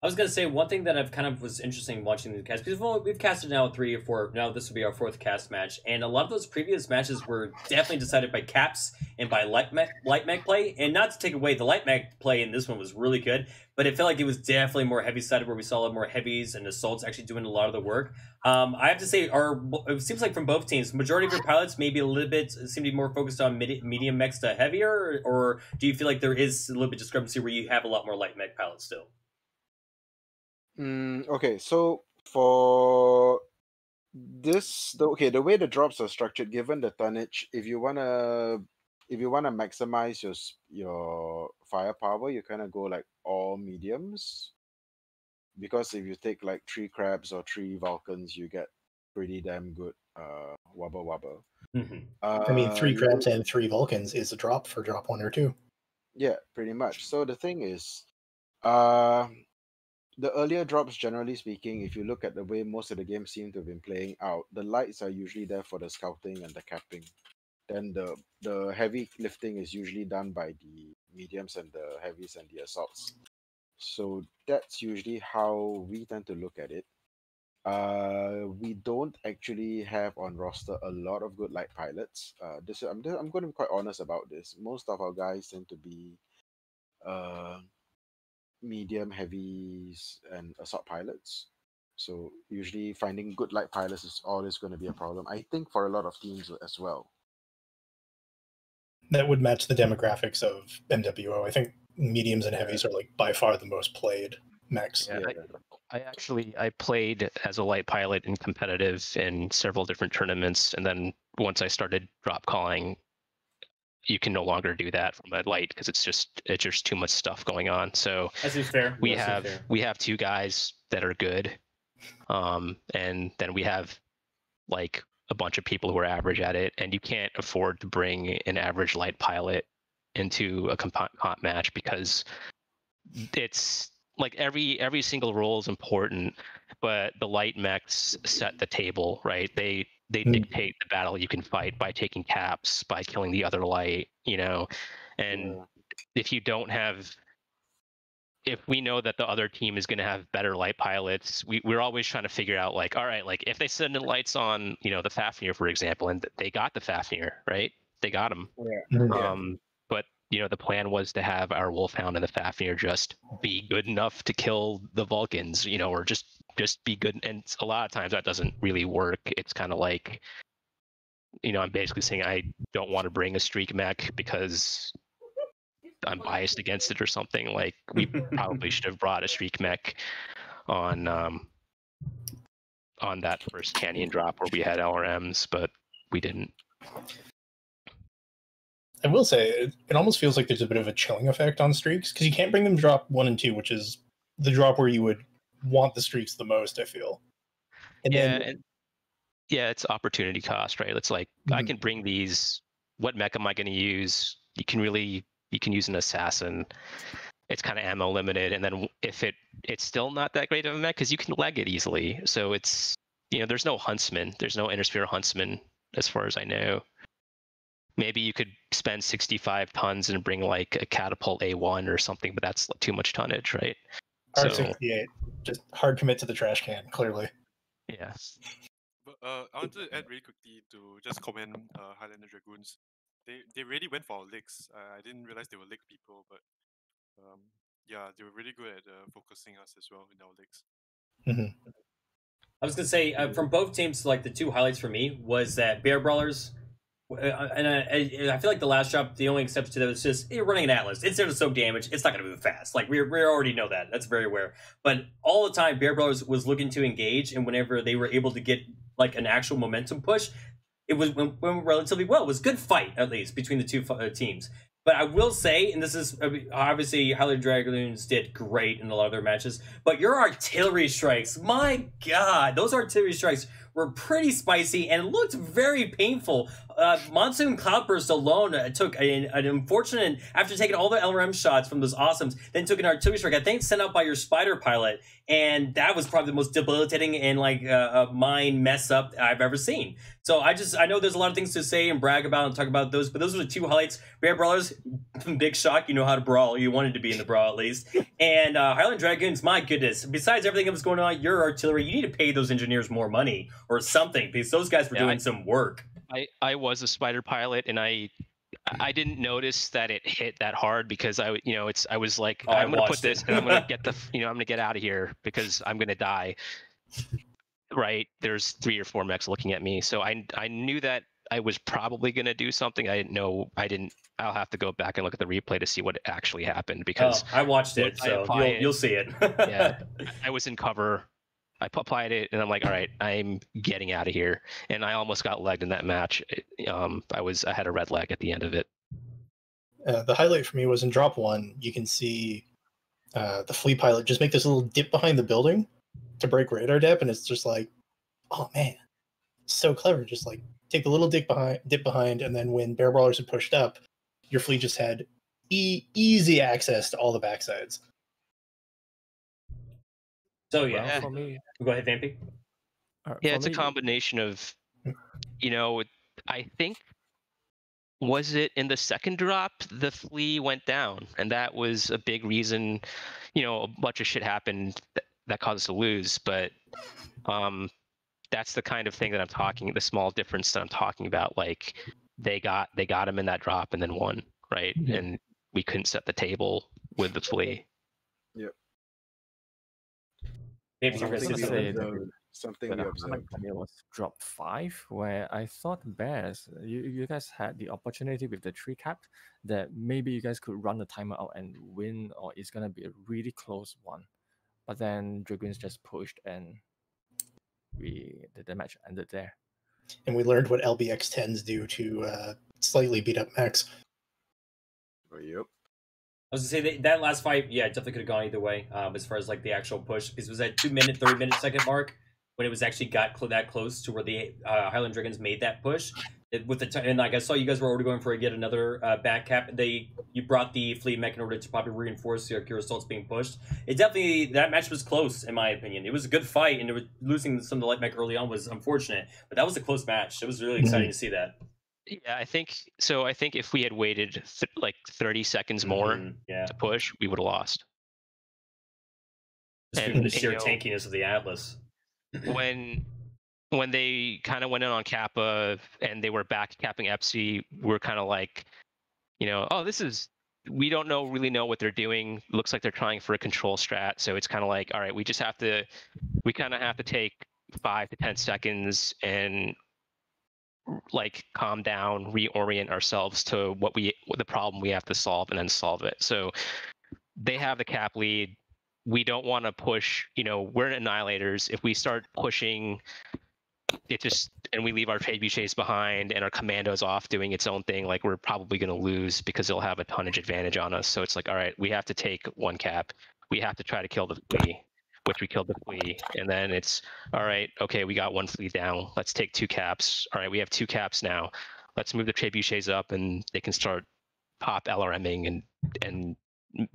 I was gonna say one thing that I've kind of was interesting watching the cast, because we've, we've casted now three or four. Now this will be our fourth cast match, and a lot of those previous matches were definitely decided by caps and by light mech, light mech play. And not to take away the light mech play in this one was really good, but it felt like it was definitely more heavy sided, where we saw a lot more heavies and assaults actually doing a lot of the work. Um, I have to say, our it seems like from both teams, majority of your pilots maybe a little bit seem to be more focused on mid, medium mechs to heavier, or do you feel like there is a little bit of discrepancy where you have a lot more light mech pilots still? Mm, okay, so for this, the, okay, the way the drops are structured, given the tonnage, if you wanna, if you wanna maximize your your firepower, you kind of go like all mediums, because if you take like three crabs or three Vulcans, you get pretty damn good uh wubba wubba. Mm-hmm. uh, I mean, three crabs and three Vulcans is a drop for drop one or two. Yeah, pretty much. So the thing is, uh. the earlier drops, generally speaking, if you look at the way most of the games seem to have been playing out, the lights are usually there for the scouting and the capping. Then the the heavy lifting is usually done by the mediums and the heavies and the assaults. So that's usually how we tend to look at it. Uh, we don't actually have on roster a lot of good light pilots. Uh, this I'm I'm going to be quite honest about this. Most of our guys tend to be, uh. medium, heavies, and assault pilots. So usually finding good light pilots is always going to be a problem, I think, for a lot of teams as well. That would match the demographics of M W O. I think mediums and heavies are like by far the most played mechs. Yeah, I, I actually I played as a light pilot in competitive in several different tournaments, and then once I started drop calling, you can no longer do that from a light because it's just it's just too much stuff going on. So that seems fair. We that have fair. we have two guys that are good, um, and then we have like a bunch of people who are average at it. And you can't afford to bring an average light pilot into a comp comp match, because it's like every every single role is important, but the light mechs set the table, right? They They dictate the battle you can fight by taking caps, by killing the other light, you know. And yeah. if you don't have, if we know that the other team is going to have better light pilots, we, we're always trying to figure out, like, all right, like if they send in lights on, you know, the Fafnir, for example, and they got the Fafnir, right? They got him. Yeah. Um, but, you know, the plan was to have our Wolfhound and the Fafnir just be good enough to kill the Vulcans, you know, or just just be good. And a lot of times that doesn't really work. It's kind of like, you know, I'm basically saying I don't want to bring a streak mech because I'm biased against it or something. Like, we probably should have brought a Street Mech on um, on that first Canyon drop where we had L R Ms, but we didn't. I will say, it, it almost feels like there's a bit of a chilling effect on streaks, because you can't bring them drop one and two, which is the drop where you would want the streaks the most, I feel. And yeah, then... and, yeah, it's opportunity cost, right? It's like, mm-hmm. I can bring these, what mech am I going to use? You can really, you can use an assassin. It's kind of ammo limited, and then if it, it's still not that great of a mech, because you can leg it easily. So it's, you know, there's no huntsman. There's no intersphere huntsman, as far as I know. Maybe you could spend sixty-five tons and bring like a Catapult A one or something, but that's too much tonnage, right? R sixty-eight, so, just hard commit to the trash can, clearly. Yeah. But uh, I want to add really quickly to just comment uh, Highlander Dragoons. They they really went for licks. Uh, I didn't realize they were lick people, but um, yeah, they were really good at uh, focusing us as well in our licks. Mm-hmm. I was going to say, uh, from both teams, like the two highlights for me was that Bear Brawlers, and I, I feel like the last job, the only exception to that was just you're running an Atlas. It's there to soak damage. It's not going to move fast. Like, we we already know that. That's very rare. But all the time, Bear Brothers was looking to engage, and whenever they were able to get like an actual momentum push, it was went, went relatively well. It was a good fight, at least, between the two uh, teams. But I will say, and this is obviously Highlander Dragoons did great in a lot of their matches, but your artillery strikes, my God, those artillery strikes were pretty spicy and looked very painful. Uh, Monsoon Cloudburst alone took an, an unfortunate, after taking all the L R M shots from those Awesomes, then took an artillery strike, I think sent out by your Spider pilot, and that was probably the most debilitating and like uh, a mine mess up I've ever seen. So I just, I know there's a lot of things to say and brag about and talk about those, but those were the two highlights. Bear Brawlers, big shock, you know how to brawl. You wanted to be in the brawl at least. And uh, Highlander Dragoons, my goodness, besides everything that was going on, your artillery, you need to pay those engineers more money or something, because those guys were yeah, doing I, some work. I, I was a Spider pilot, and I I didn't notice that it hit that hard, because I you know it's I was like, oh, I'm gonna put this it. and I'm gonna get the you know I'm gonna get out of here because I'm gonna die. Right? There's three or four mechs looking at me, so I I knew that I was probably gonna do something. I didn't know. I didn't. I'll have to go back and look at the replay to see what actually happened, because oh, I watched it, so you'll, it, you'll see it. Yeah, I was in cover. I applied it, and I'm like, all right, I'm getting out of here. And I almost got legged in that match. Um, I was, I had a red leg at the end of it. Uh, the highlight for me was in drop one. You can see uh, the Flea pilot just make this little dip behind the building to break radar depth, and it's just like, oh man, so clever. Just like take the little dip behind, dip behind, and then when Bear Brawlers had pushed up, your Flea just had e easy access to all the backsides. So yeah, well, me, go ahead, Vampy. Right, yeah, it's me. a combination of, you know, I think, was it in the second drop, the Flea went down, and that was a big reason, you know, a bunch of shit happened that, that caused us to lose, but um, that's the kind of thing that I'm talking, the small difference that I'm talking about, like, they got, they got him in that drop and then won, right? Mm-hmm. And we couldn't set the table with the Flea. Yep. Maybe you something we observed, something we observed. It was drop five, where I thought Bears, you, you guys had the opportunity with the three cap that maybe you guys could run the timer out and win, or it's going to be a really close one. But then Dragoons just pushed, and we the, the match ended there. And we learned what L B X tens do to uh, slightly beat up Max. Oh, yep. I was going to say, that, that last fight, yeah, definitely could have gone either way, um, as far as, like, the actual push. Because it was that two-minute, thirty-minute second mark when it was actually got cl that close to where the uh, Highland Dragons made that push. It, with the t and, like, I saw you guys were already going for yet another uh, back cap. They, you brought the Flea mech in order to probably reinforce your, your assaults being pushed. It definitely, that match was close, in my opinion. It was a good fight, and it was, losing some of the light mech early on was unfortunate. But that was a close match. It was really exciting mm-hmm. to see that. Yeah, I think so. I think if we had waited th like thirty seconds more mm, yeah. to push, we would have lost. Just and, the sheer you know, tankiness of the Atlas. when when they kind of went in on Kappa and they were back capping Epsi, we we're kind of like, you know, oh, this is we don't know really know what they're doing. Looks like they're trying for a control strat, so it's kind of like, all right, we just have to, we kind of have to take five to ten seconds and like calm down, reorient ourselves to what we what the problem we have to solve, and then solve it. So they have the cap lead. We don't want to push. You know, we're annihilators. If we start pushing, it just and we leave our trebuchets behind and our commandos off doing its own thing, like we're probably going to lose because they'll have a tonnage advantage on us. So it's like, all right, we have to take one cap. We have to try to kill the flea, which we killed the flea. And then it's, all right, okay, we got one flea down. Let's take two caps. All right, we have two caps now. Let's move the trebuchets up and they can start pop LRMing, and and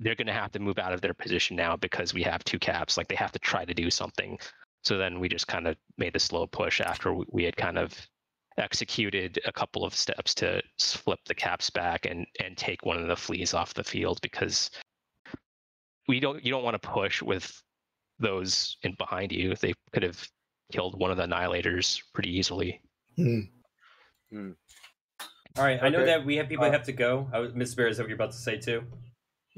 they're going to have to move out of their position now because we have two caps. Like, they have to try to do something. So then we just kind of made a slow push after we had kind of executed a couple of steps to flip the caps back and and take one of the fleas off the field, because we don't you don't want to push with those in behind you. They could have killed one of the annihilators pretty easily. Hmm. Hmm. All right, okay. I know that we have people uh, that have to go. I was, Miz Bear, is that what you're about to say too?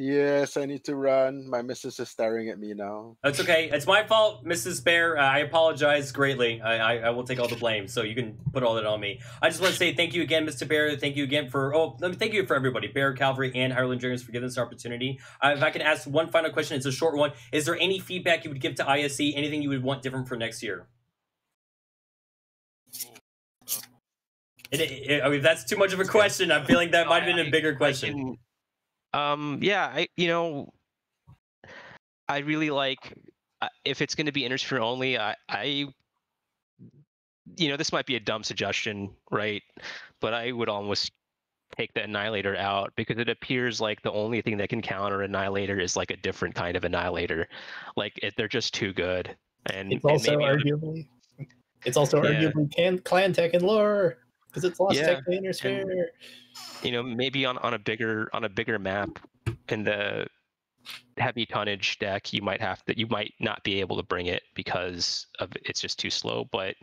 Yes, I need to run. My missus is staring at me now. That's okay. It's my fault, Missus Bear. Uh, I apologize greatly. I, I I will take all the blame, so you can put all that on me. I just want to say thank you again, Mister Bear. Thank you again for oh, let me thank you for everybody, Bear, Calvary, and Highlander Dragoons, for giving us an opportunity. Uh, if I can ask one final question, it's a short one. Is there any feedback you would give to I S C? Anything you would want different for next year? It, it, I mean, if that's too much of a question, I'm feeling that might have been a bigger question. Um, yeah, I, you know, I really like, if it's going to be intersphere only, I, I, you know, this might be a dumb suggestion, right? But I would almost take the Annihilator out, because it appears like the only thing that can counter Annihilator is like a different kind of Annihilator. Like, it, they're just too good. And it's also and maybe arguably, it's also yeah. arguably can, clan tech and lore, because it's lost yeah. tech to intersphere. And, you know, maybe on, on a bigger on a bigger map in the heavy tonnage deck, you might have to you might not be able to bring it because of it's just too slow. But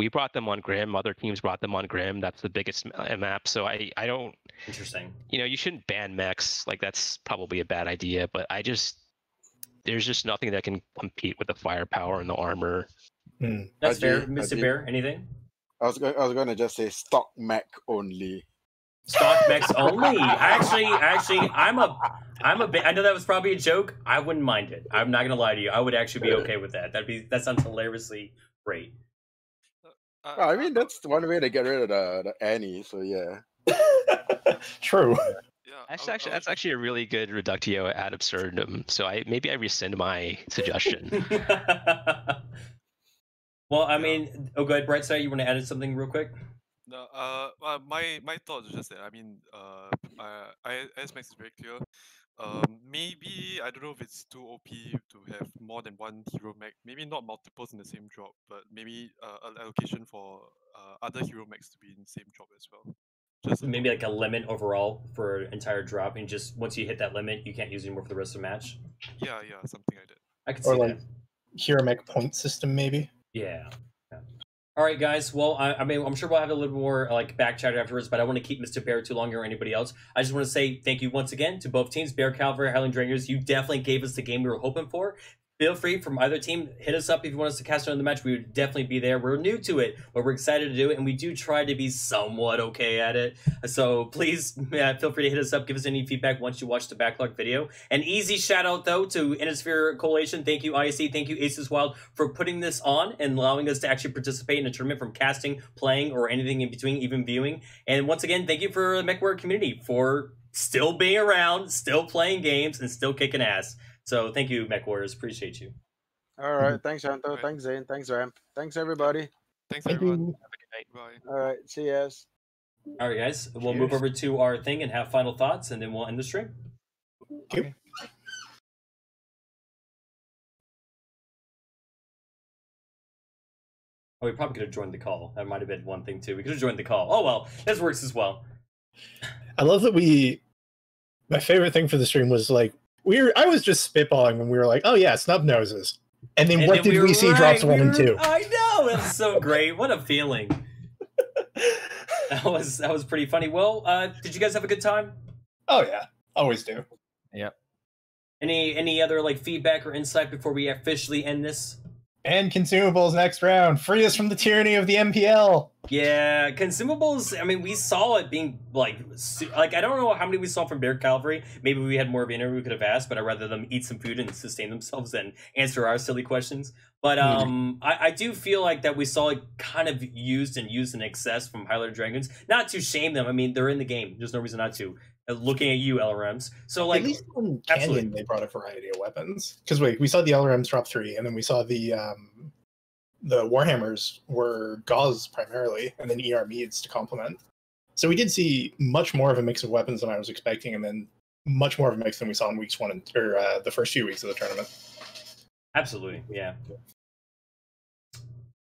we brought them on Grim. Other teams brought them on Grim. That's the biggest map. So I I don't. Interesting. You know, you shouldn't ban mechs. Like, that's probably a bad idea. But I just there's just nothing that can compete with the firepower and the armor. Hmm. That's fair, Mister Bear. Anything? I was going I was going to just say stock mech only. Stock mechs only. Actually, actually, I'm a, I'm a bit. I know that was probably a joke. I wouldn't mind it. I'm not gonna lie to you. I would actually be okay with that. That'd be. That sounds hilariously great. Uh, I mean, that's one way to get rid of the, the Annie. So yeah. True. Yeah, that's actually that's actually a really good reductio ad absurdum. So I maybe I rescind my suggestion. Well, I mean, oh, go ahead, Brett. Sorry, you want to add something real quick? No, uh, uh, my my thoughts are just that. I mean, uh, I as Max is very clear. Um, maybe I don't know if it's too O P to have more than one hero mech. Maybe not multiples in the same job, but maybe uh, an allocation for uh, other hero mechs to be in the same job as well. Just maybe like a limit overall for an entire drop, and just once you hit that limit, you can't use anymore for the rest of the match. Yeah, yeah, something like that. I could see that. Or like hero mech point system, maybe. Yeah. yeah. All right, guys. Well, I, I mean, I'm sure we'll have a little more like back chatter afterwards, but I want to keep Mister Bear too long or anybody else. I just want to say thank you once again to both teams, Bear, Calvary, Highland Dragoons. You definitely gave us the game we were hoping for. Feel free from either team. Hit us up if you want us to cast on the match. We would definitely be there. We're new to it, but we're excited to do it, and we do try to be somewhat okay at it. So please yeah, feel free to hit us up. Give us any feedback once you watch the backlog video. An easy shout out though to Intersphere Coalition. Thank you, I S C. Thank you, Aces Wild, for putting this on and allowing us to actually participate in a tournament, from casting, playing, or anything in between, even viewing. And once again, thank you for the MechWarrior community for still being around, still playing games, and still kicking ass. So thank you, MechWarriors. Appreciate you. All right. Thanks, Anto. Right. Thanks, Zane. Thanks, Ramp. Thanks, everybody. Thanks, thank everyone. You. Have a good night. Bye. All right. See you guys. All right, guys. Cheers. We'll move over to our thing and have final thoughts, and then we'll end the stream. Thank you. Okay. Oh, we probably could have joined the call. That might have been one thing, too. We could have joined the call. Oh, well. This works as well. I love that we... My favorite thing for the stream was, like, We were, I was just spitballing when we were like, oh yeah, snub noses. And then and what then did we, we see right. drops one we were, and two? I know, that's so great. What a feeling. that was that was pretty funny. Well, uh, did you guys have a good time? Oh yeah. Always do. Yep. Any any other like feedback or insight before we officially end this? And consumables next round. Free us from the tyranny of the M P L. Yeah, consumables, I mean, we saw it being, like, like I don't know how many we saw from Bear Cavalry. Maybe we had more of an interview we could have asked, but I'd rather them eat some food and sustain themselves than answer our silly questions. But um, mm-hmm. I, I do feel like that we saw it kind of used and used in excess from Highlander Dragoons. Not to shame them. I mean, they're in the game. There's no reason not to. Looking at you, L R Ms. So, like, at least in absolutely. Canyon, they brought a variety of weapons. Because wait, we saw the L R Ms drop three, and then we saw the um, the Warhammers were gauze primarily, and then E R Meads to complement. So we did see much more of a mix of weapons than I was expecting, and then much more of a mix than we saw in weeks one and or uh, the first few weeks of the tournament. Absolutely, yeah.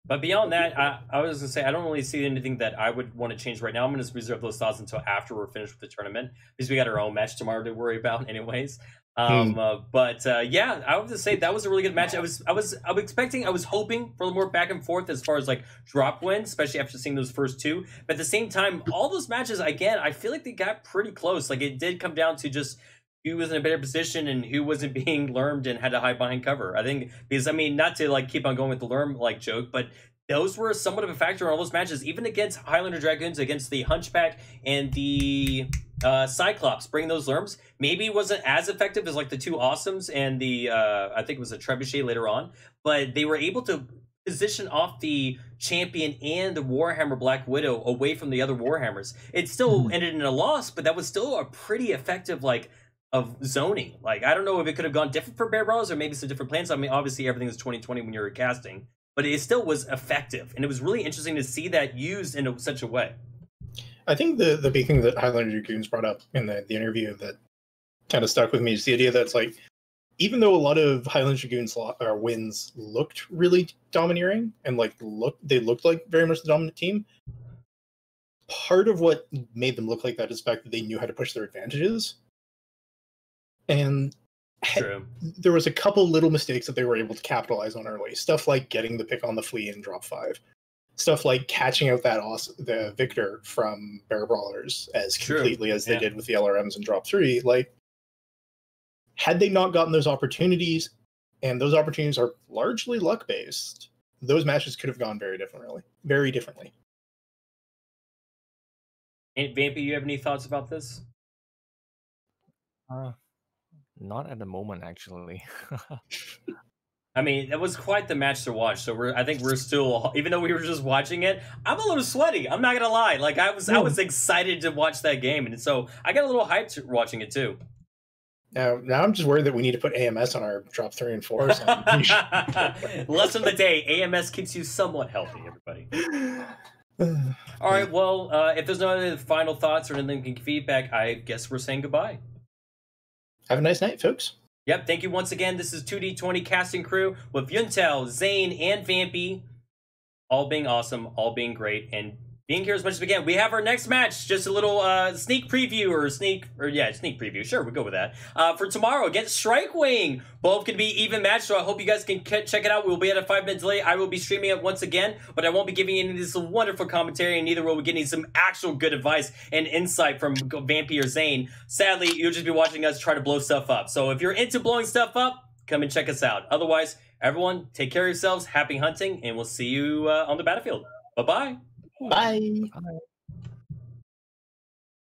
But beyond that, I, I was going to say, I don't really see anything that I would want to change right now. I'm going to reserve those thoughts until after we're finished with the tournament, because we got our own match tomorrow to worry about anyways. Um, hmm. uh, but uh, yeah, I would just say that was a really good match. I was, I was, I was expecting, I was hoping for more back and forth as far as like drop wins, especially after seeing those first two. But at the same time, all those matches, again, I feel like they got pretty close. Like it did come down to just who was in a better position and who wasn't being L U R M'd and had to hide behind cover. I think, because, I mean, not to, like, keep on going with the L U R M, like, joke, but those were somewhat of a factor in all those matches, even against Highlander Dragoons, against the Hunchback and the uh, Cyclops, bringing those L U R Ms. Maybe it wasn't as effective as, like, the two Awesomes and the, uh, I think it was a Trebuchet later on, but they were able to position off the Champion and the Warhammer Black Widow away from the other Warhammers. It still ended in a loss, but that was still a pretty effective, like, of zoning. Like, I don't know if it could have gone different for Bear Brawlers or maybe some different plans. I mean, obviously everything is twenty twenty when you're casting, but it still was effective. And it was really interesting to see that used in a, such a way. I think the, the big thing that Highlander Dragoons brought up in the, the interview that kind of stuck with me is the idea that it's like, even though a lot of Highlander Dragoons lo or wins looked really domineering and like look, they looked like very much the dominant team, part of what made them look like that is the fact that they knew how to push their advantages. And True. There was a couple little mistakes that they were able to capitalize on early. Stuff like getting the pick on the Flea and drop five. Stuff like catching out that awesome, the Victor from Bear Brawlers as True. Completely as yeah. they did with the L R Ms and drop three. Like, had they not gotten those opportunities, and those opportunities are largely luck based, those matches could have gone very differently. Very differently. And Vampy, you have any thoughts about this? Uh. Not at the moment, actually. I mean, it was quite the match to watch. So we're, I think we're still, even though we were just watching it, I'm a little sweaty. I'm not gonna lie. Like I was, mm. I was excited to watch that game, and so I got a little hyped watching it too. Now, now I'm just worried that we need to put A M S on our drop three and four. So lesson of the day: A M S keeps you somewhat healthy, everybody. All right. Well, uh, if there's no other final thoughts or anything feedback, I guess we're saying goodbye. Have a nice night, folks. Yep, thank you once again. This is two D twenty Casting Crew with Yuntel, Zane, and Vampy. All being awesome, all being great, and being here as much as we can. We have our next match. Just a little uh, sneak preview or sneak, or yeah, sneak preview. Sure, we'll go with that. Uh, for tomorrow against Strike Wing. Both can be even matched, so I hope you guys can check it out. We'll be at a five minute delay. I will be streaming it once again, but I won't be giving any of this wonderful commentary, and neither will we getting some actual good advice and insight from Vampy or Zane. Sadly, you'll just be watching us try to blow stuff up. So if you're into blowing stuff up, come and check us out. Otherwise, everyone, take care of yourselves. Happy hunting, and we'll see you uh, on the battlefield. Bye-bye. Bye. Bye.